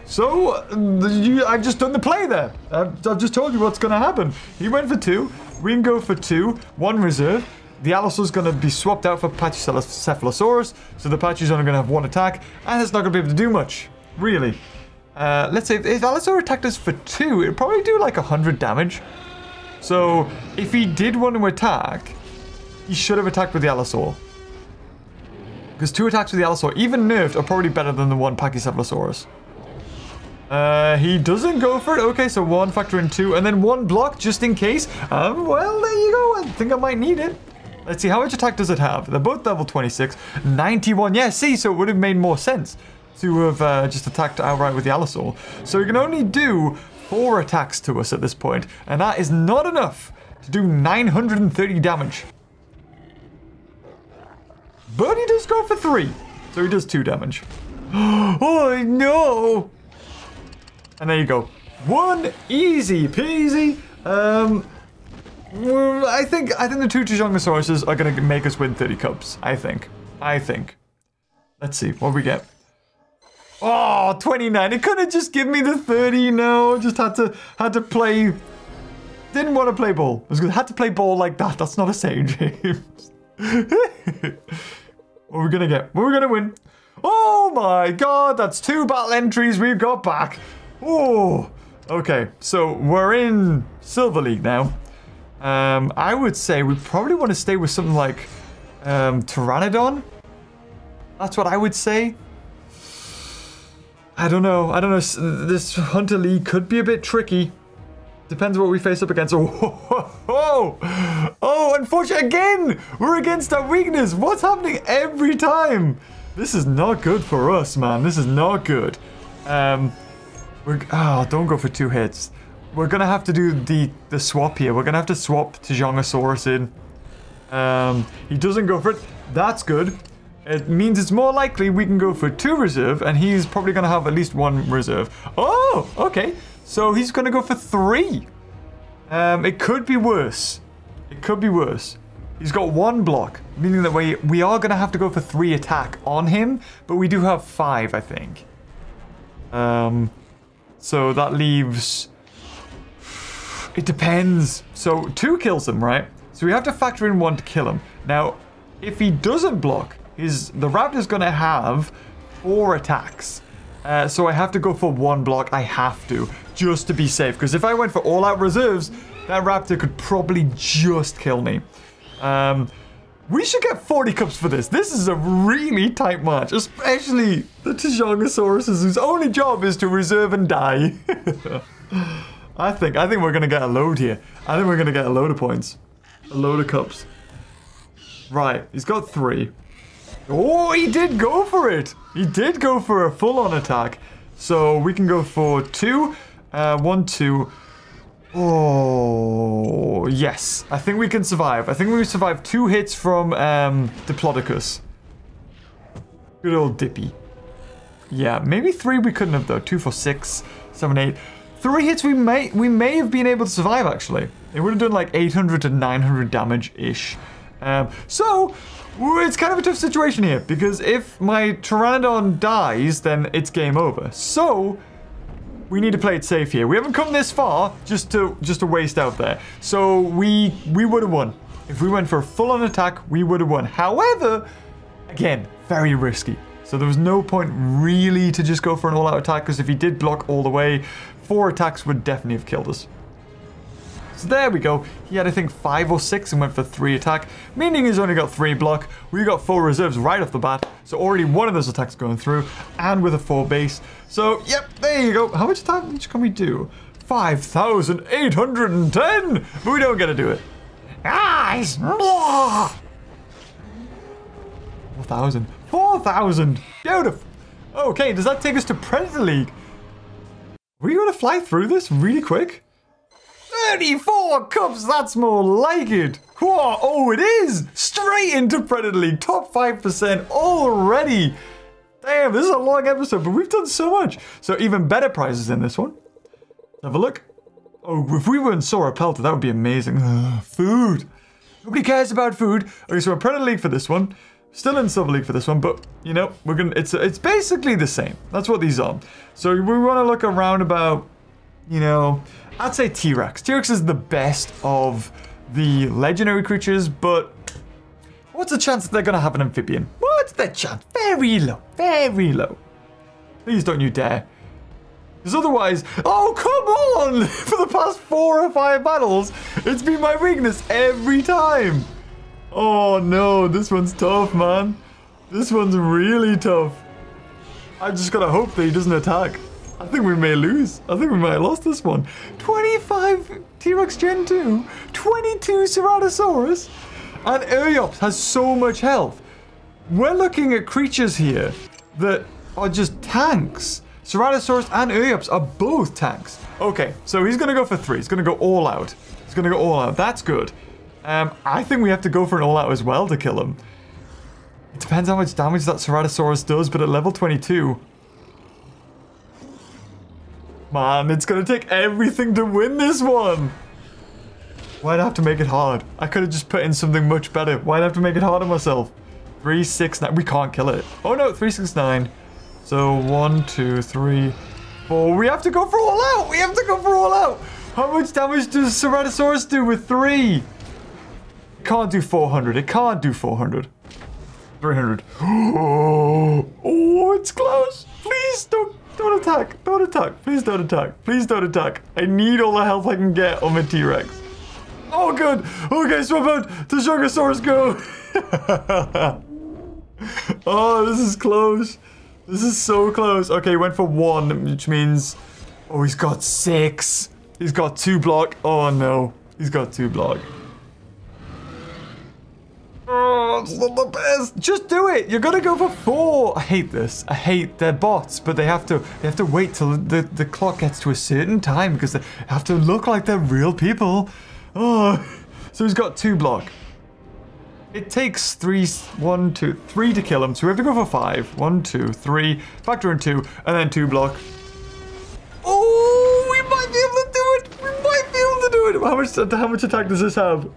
So, you, I've just done the play there. I've, I've just told you what's going to happen. He went for two, we can go for two, one reserve. The Allosaur's going to be swapped out for Pachycephalosaurus, so the Pachy's only going to have one attack, and it's not going to be able to do much, really. Uh, let's say, if Allosaur attacked us for two, it'd probably do like one hundred damage. So, if he did want to attack, he should have attacked with the Allosaur. Because two attacks with the Allosaur, even nerfed, are probably better than the one Pachycephalosaurus. Uh, he doesn't go for it. Okay, so one, factor in two, and then one block, just in case. Um, well, there you go. I think I might need it. Let's see, how much attack does it have? They're both level twenty-six. ninety-one. Yeah, see, so it would have made more sense to have uh, just attacked outright with the Allosaur. So he can only do four attacks to us at this point, and that is not enough to do nine hundred thirty damage. But he does go for three, so he does two damage. Oh, no! And there you go. One, easy peasy. Um, well, I think I think the two Tuojiangosauruses are going to make us win thirty cups. I think. I think. Let's see what we get. Oh, twenty-nine. It could have just given me the thirty. No, just had to had to play. Didn't want to play ball. I was gonna, had to play ball like that. That's not a save, James. What are we gonna get? What are we gonna win? Oh my God! That's two battle entries we've got back. Oh. Okay. So we're in Silver League now. Um, I would say we probably want to stay with something like um, Pteranodon. That's what I would say. I don't know. I don't know. This Hunter League could be a bit tricky. Depends what we face up against. Oh, ho, ho, ho. Oh, unfortunately, again, we're against our weakness. What's happening every time? This is not good for us, man. This is not good. Um, we're, oh, don't go for two hits. We're going to have to do the, the swap here. We're going to have to swap Tuojiangosaurus in. Um, he doesn't go for it. That's good. It means it's more likely we can go for two reserve, and he's probably going to have at least one reserve. Oh, okay. So he's going to go for three. Um, it could be worse. It could be worse. He's got one block, meaning that we, we are going to have to go for three attack on him, but we do have five, I think. Um, so that leaves... It depends. So two kills him, right? So we have to factor in one to kill him. Now, if he doesn't block... Is the Raptor's going to have four attacks. Uh, so I have to go for one block. I have to, just to be safe. Because if I went for all-out reserves, that Raptor could probably just kill me. Um, we should get forty cups for this. This is a really tight match, especially the Tuojiangosaurus, whose only job is to reserve and die. I think I think we're going to get a load here. I think we're going to get a load of points. A load of cups. Right, he's got three. Oh, he did go for it. He did go for a full-on attack. So we can go for two. Uh, one, two. Oh, yes. I think we can survive. I think we survive two hits from um, Diplosutures. Good old Dippy. Yeah, maybe three we couldn't have, though. Two, four, six, seven, eight. Three hits we may, we may have been able to survive, actually. It would have done like eight hundred to nine hundred damage-ish. Um, so... It's kind of a tough situation here, because if my Pteranodon dies, then it's game over. So, we need to play it safe here. We haven't come this far just to just to waste out there. So, we we would have won. If we went for a full-on attack, we would have won. However, again, very risky. So, there was no point really to just go for an all-out attack, because if he did block all the way, four attacks would definitely have killed us. So there we go. He had, I think, five or six and went for three attack, meaning he's only got three block. We got four reserves right off the bat. So already one of those attacks going through, and with a four base. So, yep, there you go. How much attack can we do? five thousand eight hundred ten! But we don't get to do it. Ah! four thousand. four thousand! Beautiful! Okay, does that take us to Predator League? Were you gonna fly through this really quick? thirty-four cups, that's more like it! Whoa, oh it is! Straight into Predator League, top five percent already! Damn, this is a long episode, but we've done so much! So even better prizes in this one. Have a look. Oh, if we were in Sauropelta, that would be amazing. Ugh, food! Nobody cares about food! Okay, so we're Predator League for this one. Still in Subleague for this one, but you know we're gonna. It's it's basically the same. That's what these are. So we want to look around about, you know, I'd say T-Rex. T-Rex is the best of the legendary creatures, but what's the chance that they're gonna have an amphibian? What's the chance? Very low, very low. Please don't you dare, because otherwise, oh come on! For the past four or five battles, it's been my weakness every time. Oh no, this one's tough, man. This one's really tough. I just gotta hope that he doesn't attack. I think we may lose. I think we might have lost this one. twenty-five T-Rex Gen two, twenty-two Ceratosaurus, and Eriops has so much health. We're looking at creatures here that are just tanks. Ceratosaurus and Eriops are both tanks. Okay, so he's gonna go for three. He's gonna go all out. He's gonna go all out. That's good. Um, I think we have to go for an all-out as well to kill him. It depends how much damage that Ceratosaurus does, but at level twenty-two... Man, it's gonna take everything to win this one! Why'd I have to make it hard? I could've just put in something much better. Why'd I have to make it hard on myself? three, six, nine... We can't kill it. Oh no, three, six, nine. So, one, two, three, four... We have to go for all-out! We have to go for all-out! How much damage does Ceratosaurus do with three? It can't do four hundred. It can't do four hundred. three hundred. Oh, oh, it's close. Please don't, don't attack. Don't attack. Please don't attack. Please don't attack. I need all the health I can get on my T-Rex. Oh, good. Okay, swap out. Tuojiangosaurus, go. Oh, this is close. This is so close. Okay, he went for one, which means... Oh, he's got six. He's got two block. Oh, no. He's got two block. Oh, it's not the best. Just do it. You're gonna go for four. I hate this. I hate their bots, but they have to. They have to wait till the the clock gets to a certain time because they have to look like they're real people. Oh, so he's got two block. It takes three, one, two, three to kill him. So we have to go for five. One, two, three. Factor in two, and then two block. Oh, we might be able to do it. We might be able to do it. How much? How much attack does this have?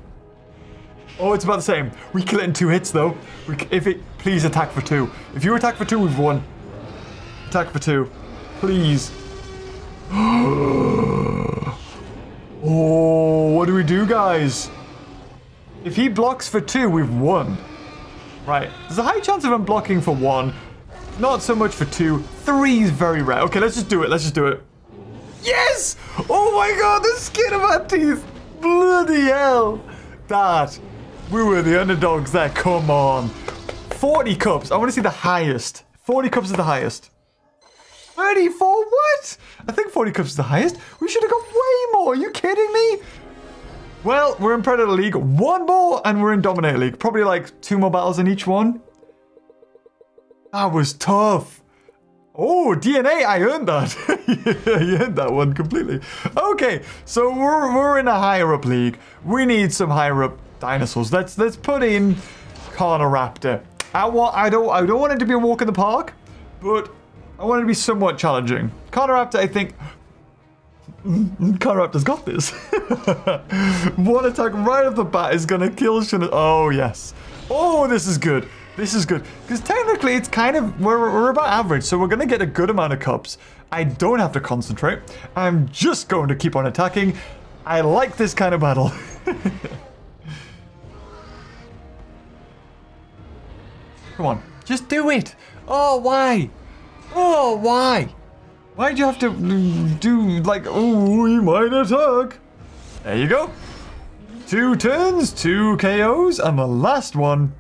Oh, it's about the same. We kill it in two hits, though. We, if it, please attack for two. If you attack for two, we've won. Attack for two, please. Oh, what do we do, guys? If he blocks for two, we've won. Right, there's a high chance of him blocking for one. Not so much for two. Three is very rare. Okay, let's just do it. Let's just do it. Yes! Oh my God, the skin of our teeth. Bloody hell! That. We were the underdogs there, come on. forty cups, I want to see the highest. forty cups is the highest. thirty-four, what? I think forty cups is the highest. We should have got way more, are you kidding me? Well, we're in Predator League, one more, and we're in Dominator League. Probably like two more battles in each one. That was tough. Oh, D N A, I earned that. You earned that one completely. Okay, so we're, we're in a higher up league. We need some higher up dinosaurs. Let's let's put in Carnaraptor. I want I don't I don't want it to be a walk in the park, but I want it to be somewhat challenging. Carnaraptor, I think Carnaraptor's got this. One attack right off the bat is gonna kill Shin. Oh yes. Oh, this is good. This is good, because technically it's kind of, we're, we're about average, so we're going to get a good amount of cups. I don't have to concentrate. I'm just going to keep on attacking. I like this kind of battle. Come on, just do it. Oh, why? Oh, why? Why'd you have to do, like, oh, we might attack. There you go. Two turns, two K Os, and the last one.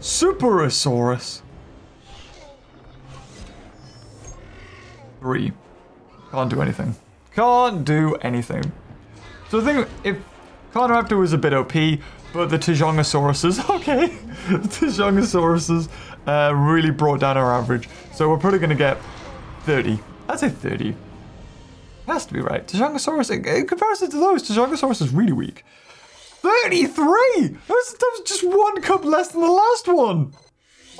Superosaurus. Three. Can't do anything. Can't do anything. So the thing, if Carnaraptor was a bit O P, but the Tuojiangosauruses, okay, the Tuojiangosauruses uh, really brought down our average. So we're probably going to get thirty. I'd say thirty. Has to be right. Tuojiangosaurus, in comparison to those, Tuojiangosaurus is really weak. thirty-three! That was, that was just one cup less than the last one!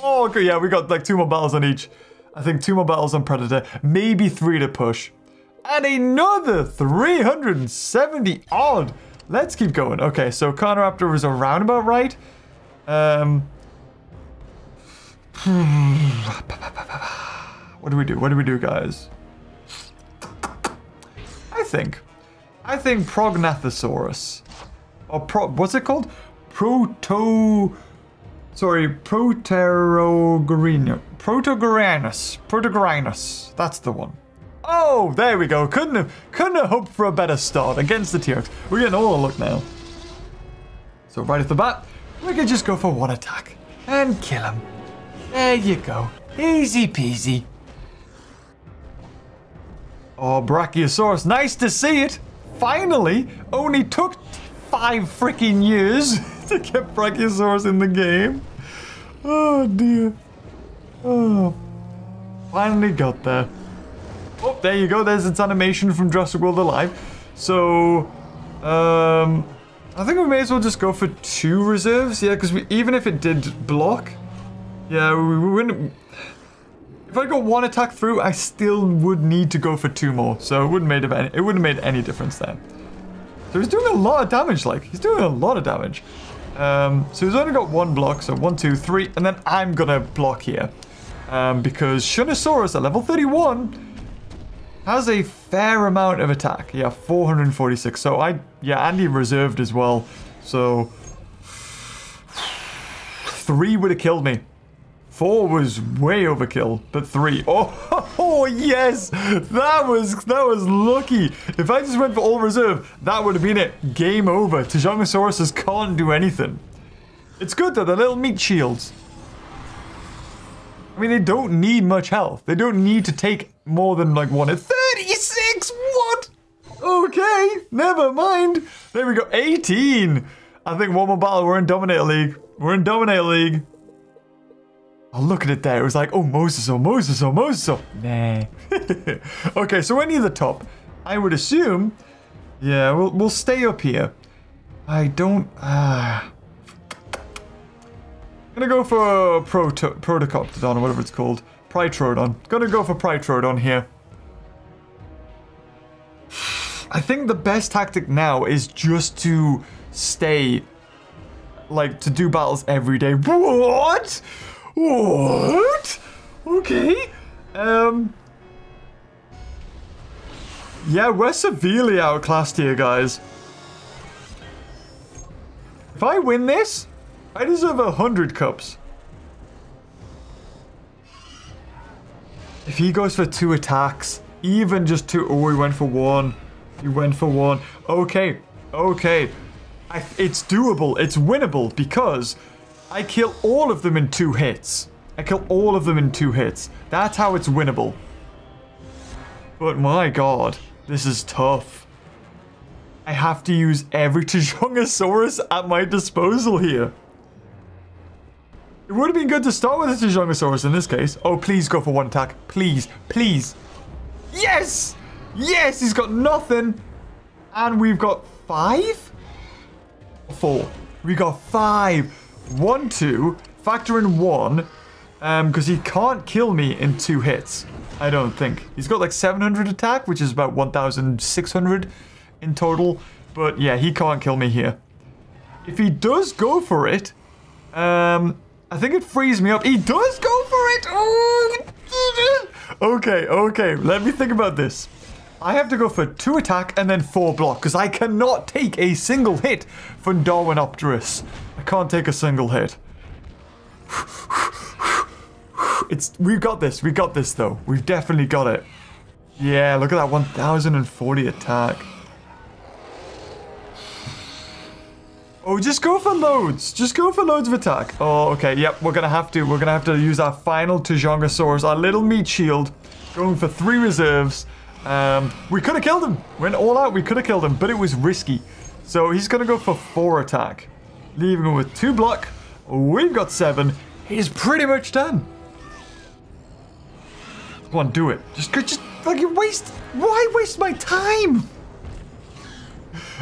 Oh, okay, yeah, we got like two more battles on each. I think two more battles on Predator, maybe three to push. And another three hundred seventy odd. Let's keep going. Okay, so Carnaraptor was around about right. Um, what do we do? What do we do, guys? I think. I think Prognathosaurus. Or pro, what's it called? Proto... Sorry, Protogrinus. Protogrinus. Protogrinus. That's the one. Oh, there we go. Couldn't have, couldn't have hoped for a better start against the T-Rex. We're getting all the luck now. So right off the bat, we can just go for one attack and kill him. There you go. Easy peasy. Oh, Brachiosaurus. Nice to see it. Finally. Only took five freaking years to get Brachiosaurus in the game. Oh, dear. Oh. Finally got there. Oh, there you go. There's its animation from Jurassic World Alive. So, um, I think we may as well just go for two reserves. Yeah, because even if it did block, yeah, we, we wouldn't... If I got one attack through, I still would need to go for two more. So it wouldn't have made any, it wouldn't have made any difference there. So he's doing a lot of damage, like. He's doing a lot of damage. Um, so he's only got one block. So one, two, three. And then I'm going to block here. Um, because Shinosaurus at level thirty-one... has a fair amount of attack. Yeah, four hundred forty-six. So I, yeah, Andy reserved as well. So three would have killed me. Four was way overkill, but three. Oh, oh yes, that was that was lucky. If I just went for all reserve, that would have been it. Game over. Tuojiangosaurus can't do anything. It's good that the little meat shields. I mean, they don't need much health. They don't need to take more than, like, one at thirty-six! What? Okay, never mind. There we go, eighteen. I think one more battle, we're in Dominator League. We're in Dominator League. Oh, look at it there. It was like, oh, Mosasaur, Mosasaur, Mosasaur. Nah. Okay, so we're near the top. I would assume... Yeah, we'll, we'll stay up here. I don't... Ah... Uh... Gonna go for Proto Protocoptodon or whatever it's called. Prytrodon. Gonna go for Prytrodon here. I think the best tactic now is just to stay, like, to do battles every day. What? What? Okay. Um. Yeah, we're severely outclassed here, guys. If I win this... I deserve a hundred cups. If he goes for two attacks, even just two... Oh, he went for one. He went for one. Okay. Okay. I, it's doable. It's winnable because I kill all of them in two hits. I kill all of them in two hits. That's how it's winnable. But my God, this is tough. I have to use every Tuojiangosaurus at my disposal here. It would have been good to start with a Tuojiangosaurus in this case. Oh, please go for one attack. Please. Please. Yes! Yes! He's got nothing. And we've got five? Four. We got five. One, two. Factor in one. Um, because he can't kill me in two hits. I don't think. He's got like seven hundred attack, which is about one thousand six hundred in total. But yeah, he can't kill me here. If he does go for it... Um... I think it frees me up. He does go for it! Oh. Okay, okay. Let me think about this. I have to go for two attack and then four block because I cannot take a single hit from Darwinopterus. I can't take a single hit. It's, we've got this. We got this, though. We've definitely got it. Yeah, look at that one thousand forty attack. Oh, just go for loads. Just go for loads of attack. Oh, okay. Yep, we're going to have to. We're going to have to use our final Tuojiangosaurus, our little meat shield. Going for three reserves. Um, we could have killed him. Went all out, we could have killed him, but it was risky. So he's going to go for four attack, leaving him with two block. We've got seven. He's pretty much done. Come on, do it. Just, just like you waste. Why waste my time?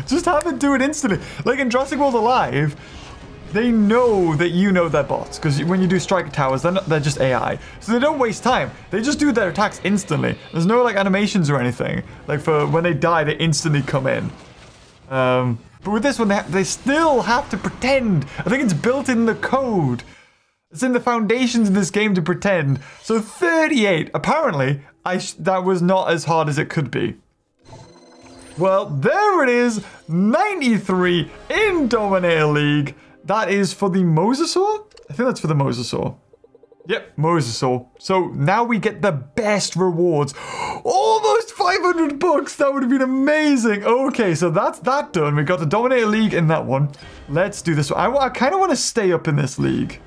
Just have it do it instantly. Like in Jurassic World Alive, they know that you know their bots, because when you do strike towers, they're, not, they're just A I. So they don't waste time. They just do their attacks instantly. There's no like animations or anything. Like for when they die, they instantly come in. Um, but with this one, they, ha they still have to pretend. I think it's built in the code. It's in the foundations of this game to pretend. So thirty-eight, apparently, I sh that was not as hard as it could be. Well, there it is, ninety-three in Dominator League. That is for the Mosasaur? I think that's for the Mosasaur. Yep, Mosasaur. So now we get the best rewards. Almost five hundred bucks. That would have been amazing. Okay, so that's that done. We got the Dominator League in that one. Let's do this one. I, I kind of want to stay up in this league.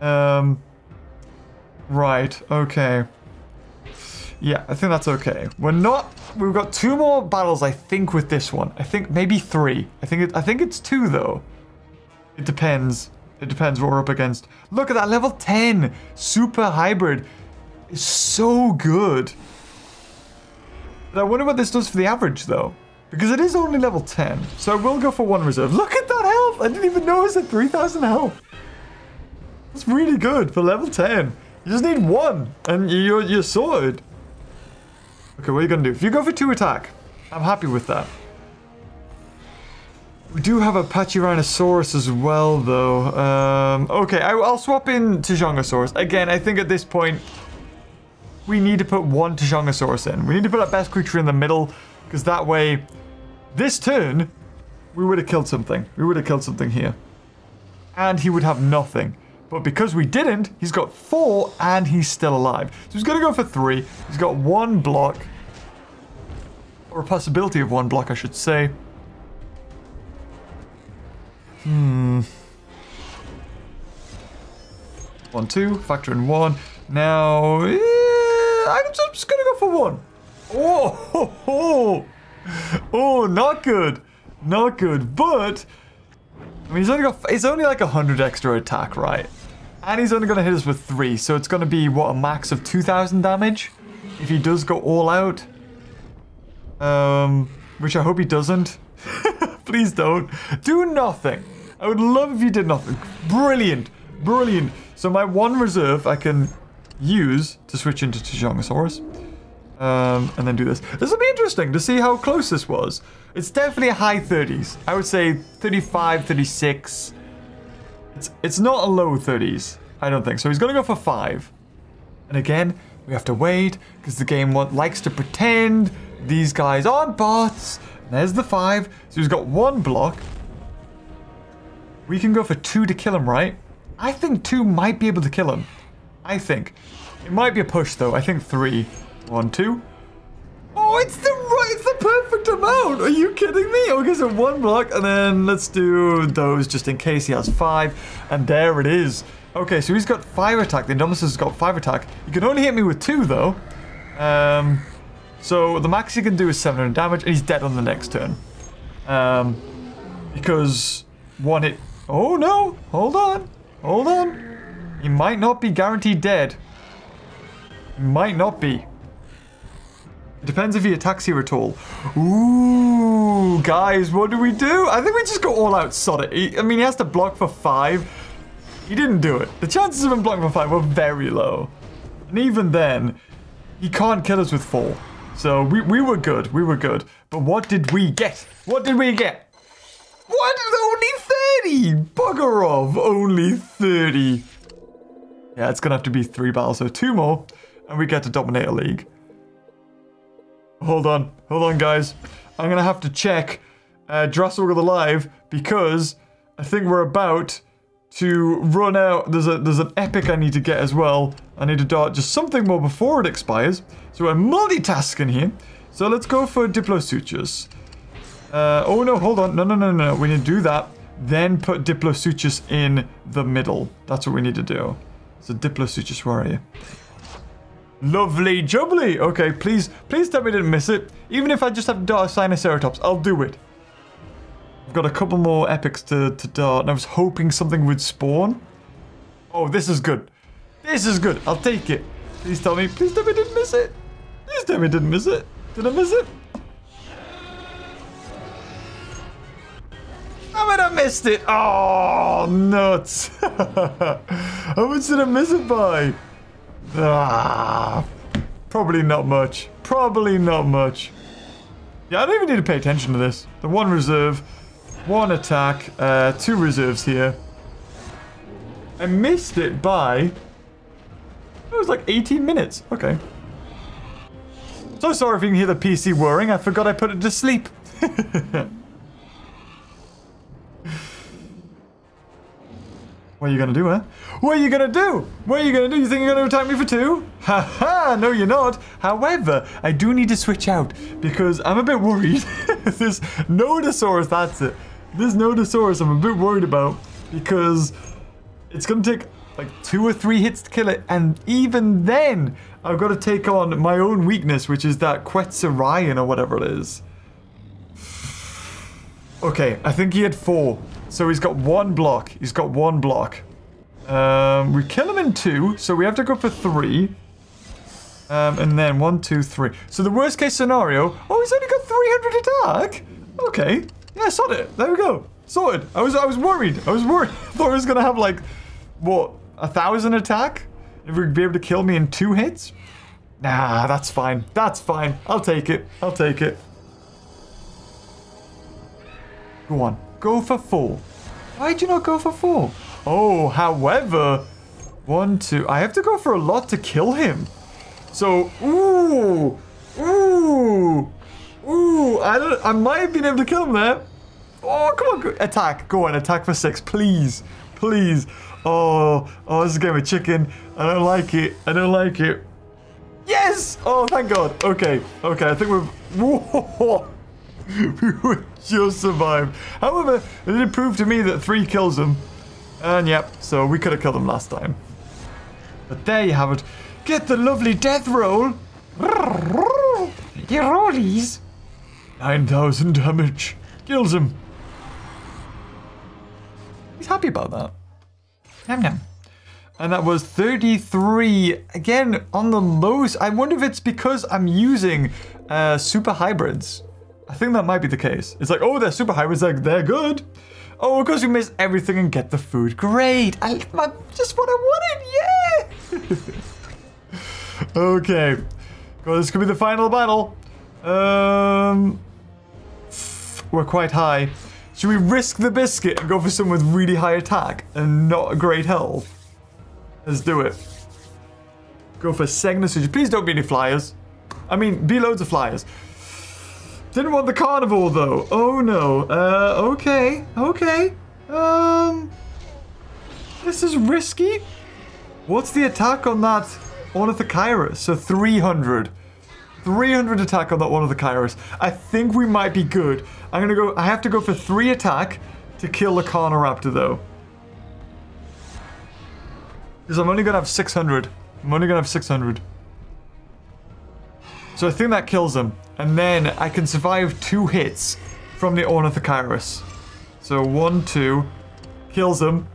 Um. Right. Okay. Yeah, I think that's okay. We're not. We've got two more battles. I think with this one. I think maybe three. I think. It, I think it's two though. It depends. It depends what we're up against. Look at that level ten super hybrid. It's so good. But I wonder what this does for the average though, because it is only level ten. So I will go for one reserve. Look at that health. I didn't even notice it. three thousand health. That's really good for level ten. You just need one and you're, you're sorted. Okay, what are you going to do? If you go for two attack, I'm happy with that. We do have a Pachyrhinosaurus as well, though. Um, okay, I, I'll swap in Tuojiangosaurus. Again, I think at this point, we need to put one Tuojiangosaurus in. We need to put our best creature in the middle, because that way, this turn, we would have killed something. We would have killed something here. And he would have nothing. But because we didn't, he's got four and he's still alive. So he's going to go for three. He's got one block. Or a possibility of one block, I should say. Hmm. One, two. Factor in one. Now, eh, I'm just going to go for one. Oh, ho, ho. Oh, not good. Not good. But... I mean, he's only got, it's only like one hundred extra attack, right? And he's only going to hit us with three, so it's going to be, what, a max of two thousand damage? If he does go all out. Um, which I hope he doesn't. Please don't. Do nothing. I would love if you did nothing. Brilliant. Brilliant. So my one reserve I can use to switch into Tuojiangosaurus. Um, and then do this. This will be interesting to see how close this was. It's definitely a high thirties. I would say thirty-five, thirty-six. It's, it's not a low thirties. I don't think. So he's going to go for five. And again, we have to wait because the game likes to pretend these guys aren't bots. And there's the five. So he's got one block. We can go for two to kill him, right? I think two might be able to kill him. I think. It might be a push, though. I think three. One, two. Oh, it's the right, it's the perfect amount. Are you kidding me? Okay, so one block, and then let's do those just in case he has five. And there it is. Okay, so he's got five attack. The Indominus has got five attack. You can only hit me with two, though. Um, so the max he can do is seven hundred damage, and he's dead on the next turn. Um, because one hit... Oh, no. Hold on. Hold on. He might not be guaranteed dead. He might not be. Depends if he attacks here at all. Ooh, guys, what do we do? I think we just go all out, sod it. He, I mean, he has to block for five. He didn't do it. The chances of him blocking for five were very low. And even then, he can't kill us with four. So we, we were good. We were good. But what did we get? What did we get? What? Only thirty! Bugger off. Only thirty. Yeah, it's going to have to be three battles. So two more, and we get to Dominator League. Hold on. Hold on, guys. I'm going to have to check uh, Jurassic World Alive because I think we're about to run out. There's a there's an epic I need to get as well. I need to dart just something more before it expires. So we're multitasking here. So let's go for Diplosuchus. Uh, oh, no. Hold on. No, no, no, no. We need to do that. Then put Diplosuchus in the middle. That's what we need to do. So Diplosuchus, where are you? Lovely jubbly. Okay, please, please tell me I didn't miss it. Even if I just have to dart a Sinoceratops, I'll do it. I've got a couple more epics to, to dart, and I was hoping something would spawn. Oh, this is good. This is good. I'll take it. Please tell me. Please tell me I didn't miss it. Please tell me I didn't miss it. Did I miss it? I mean, I missed it. Oh, nuts. How much did I miss it by? Ah, probably not much. Probably not much. Yeah, I don't even need to pay attention to this. The one reserve, one attack, uh, two reserves here. I missed it by... It was like eighteen minutes. Okay. So sorry if you can hear the P C whirring. I forgot I put it to sleep. What are you going to do, huh? What are you going to do? What are you going to do? You think you're going to attack me for two? Ha ha! No, you're not. However, I do need to switch out because I'm a bit worried. This Nodosaurus, that's it. This Nodosaurus I'm a bit worried about because it's going to take like two or three hits to kill it. And even then, I've got to take on my own weakness, which is that Quetzalcoatl or whatever it is. Okay, I think he had four. So he's got one block. He's got one block. Um, we kill him in two, so we have to go for three. Um, and then one, two, three. So the worst case scenario... Oh, he's only got three hundred attack? Okay. Yeah, sod it. There we go. Sorted. I was I was worried. I was worried. I thought he was going to have, like, what, a thousand attack? If we'd be able to kill me in two hits? Nah, that's fine. That's fine. I'll take it. I'll take it. Go on. Go for four. Why'd you not go for four? Oh, however, one, two. I have to go for a lot to kill him. So, ooh, ooh, ooh. I don't. I might have been able to kill him there. Oh, come on, go, attack. Go on, attack for six, please, please. Oh, oh, this is a game of chicken. I don't like it. I don't like it. Yes. Oh, thank God. Okay, okay. I think we've. Whoa. We would just survive. However, it did prove to me that three kills him. And yep, so we could have killed him last time. But there you have it. Get the lovely death roll. Your rollies. nine thousand damage. Kills him. He's happy about that. Nom nom. And that was thirty-three. Again, on the lows. I wonder if it's because I'm using uh, super hybrids. I think that might be the case. It's like, oh, they're super hybrids, like, they're good. Oh, of course we miss everything and get the food. Great. I my, just what I wanted. Yeah. Okay. Well, this could be the final battle. Um, We're quite high. Should we risk the biscuit and go for someone with really high attack and not great health? Let's do it. Go for Segnosuchus. Please don't be any flyers. I mean, be loads of flyers. Didn't want the carnivore, though. Oh, no. Uh, okay. Okay. Um, this is risky. What's the attack on that Ornithocheirus? So three hundred. three hundred attack on that Ornithocheirus. I think we might be good. I'm going to go... I have to go for three attack to kill the Carnaraptor, though. Because I'm only going to have six hundred. I'm only going to have six hundred. So I think that kills him. And then I can survive two hits from the Ornithocheirus. So one, two, kills him.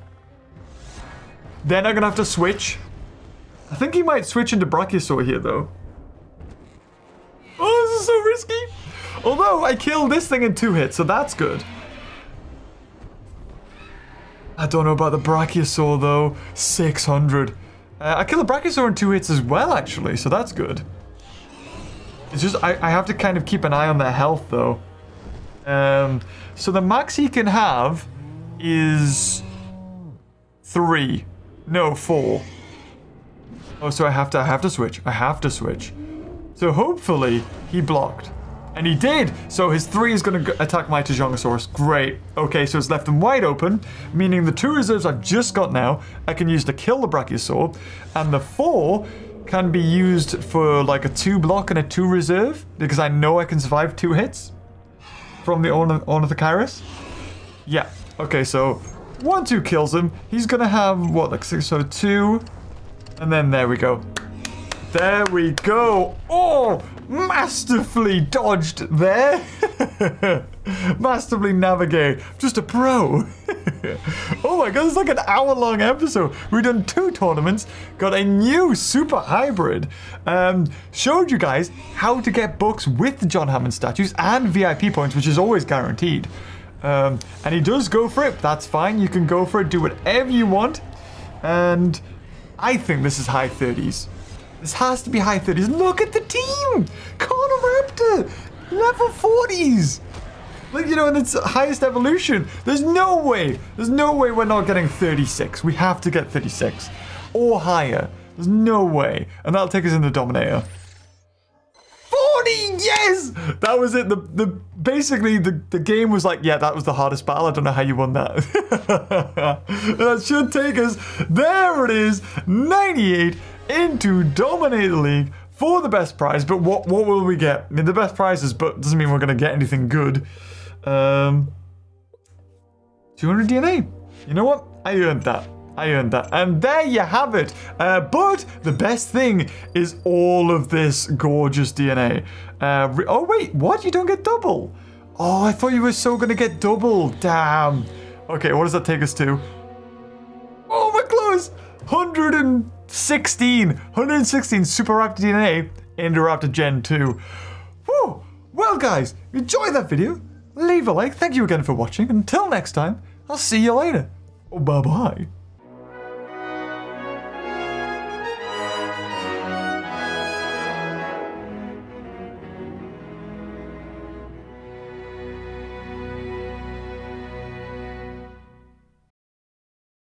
Then I'm gonna have to switch. I think he might switch into Brachiosaur here though. Oh, this is so risky. Although I killed this thing in two hits, so that's good. I don't know about the Brachiosaur though, six hundred. Uh, I killed the Brachiosaur in two hits as well actually, so that's good. It's just, I, I have to kind of keep an eye on their health, though. Um, so the max he can have is three. No, four. Oh, so I have to, I have to switch. I have to switch. So hopefully he blocked. And he did! So his three is going to attack my Tuojiangosaurus. Great. Okay, so it's left them wide open, meaning the two reserves I've just got now, I can use to kill the Brachiosaur. And the four... can be used for like a two block and a two reserve because I know I can survive two hits from the Ornithocheirus. Yeah. Okay. So one, two kills him. He's gonna have what, like six, so two, and then there we go. There we go. Oh, masterfully dodged there. Masterfully navigate. Just a pro. Oh my god, it's like an hour-long episode. We've done two tournaments, got a new super hybrid, um, showed you guys how to get books with the John Hammond statues and V I P points, which is always guaranteed. Um, and he does go for it. That's fine. You can go for it. Do whatever you want. And I think this is high thirties. This has to be high thirties. Look at the team. Carnaraptor, level forties. Like, you know, and it's highest evolution. There's no way. There's no way we're not getting thirty-six. We have to get thirty-six or higher. There's no way. And that'll take us in the Dominator. forty! Yes! That was it. The the basically the, the game was like, yeah, that was the hardest battle. I don't know how you won that. That should take us. There it is. ninety-eight into Dominator League for the best prize. But what what will we get? I mean, the best prize is, but doesn't mean we're gonna get anything good. Um two hundred D N A. You know what? I earned that. I earned that. And there you have it. Uh, but the best thing is all of this gorgeous D N A. Uh, oh, wait. What? You don't get double? Oh, I thought you were so going to get double. Damn. Okay, what does that take us to? Oh, we're close. one hundred sixteen. one hundred sixteen Super Raptor D N A. Indoraptor Gen two. Whew. Well, guys, if you enjoyed that video, leave a like. Thank you again for watching. Until next time, I'll see you later. Bye-bye.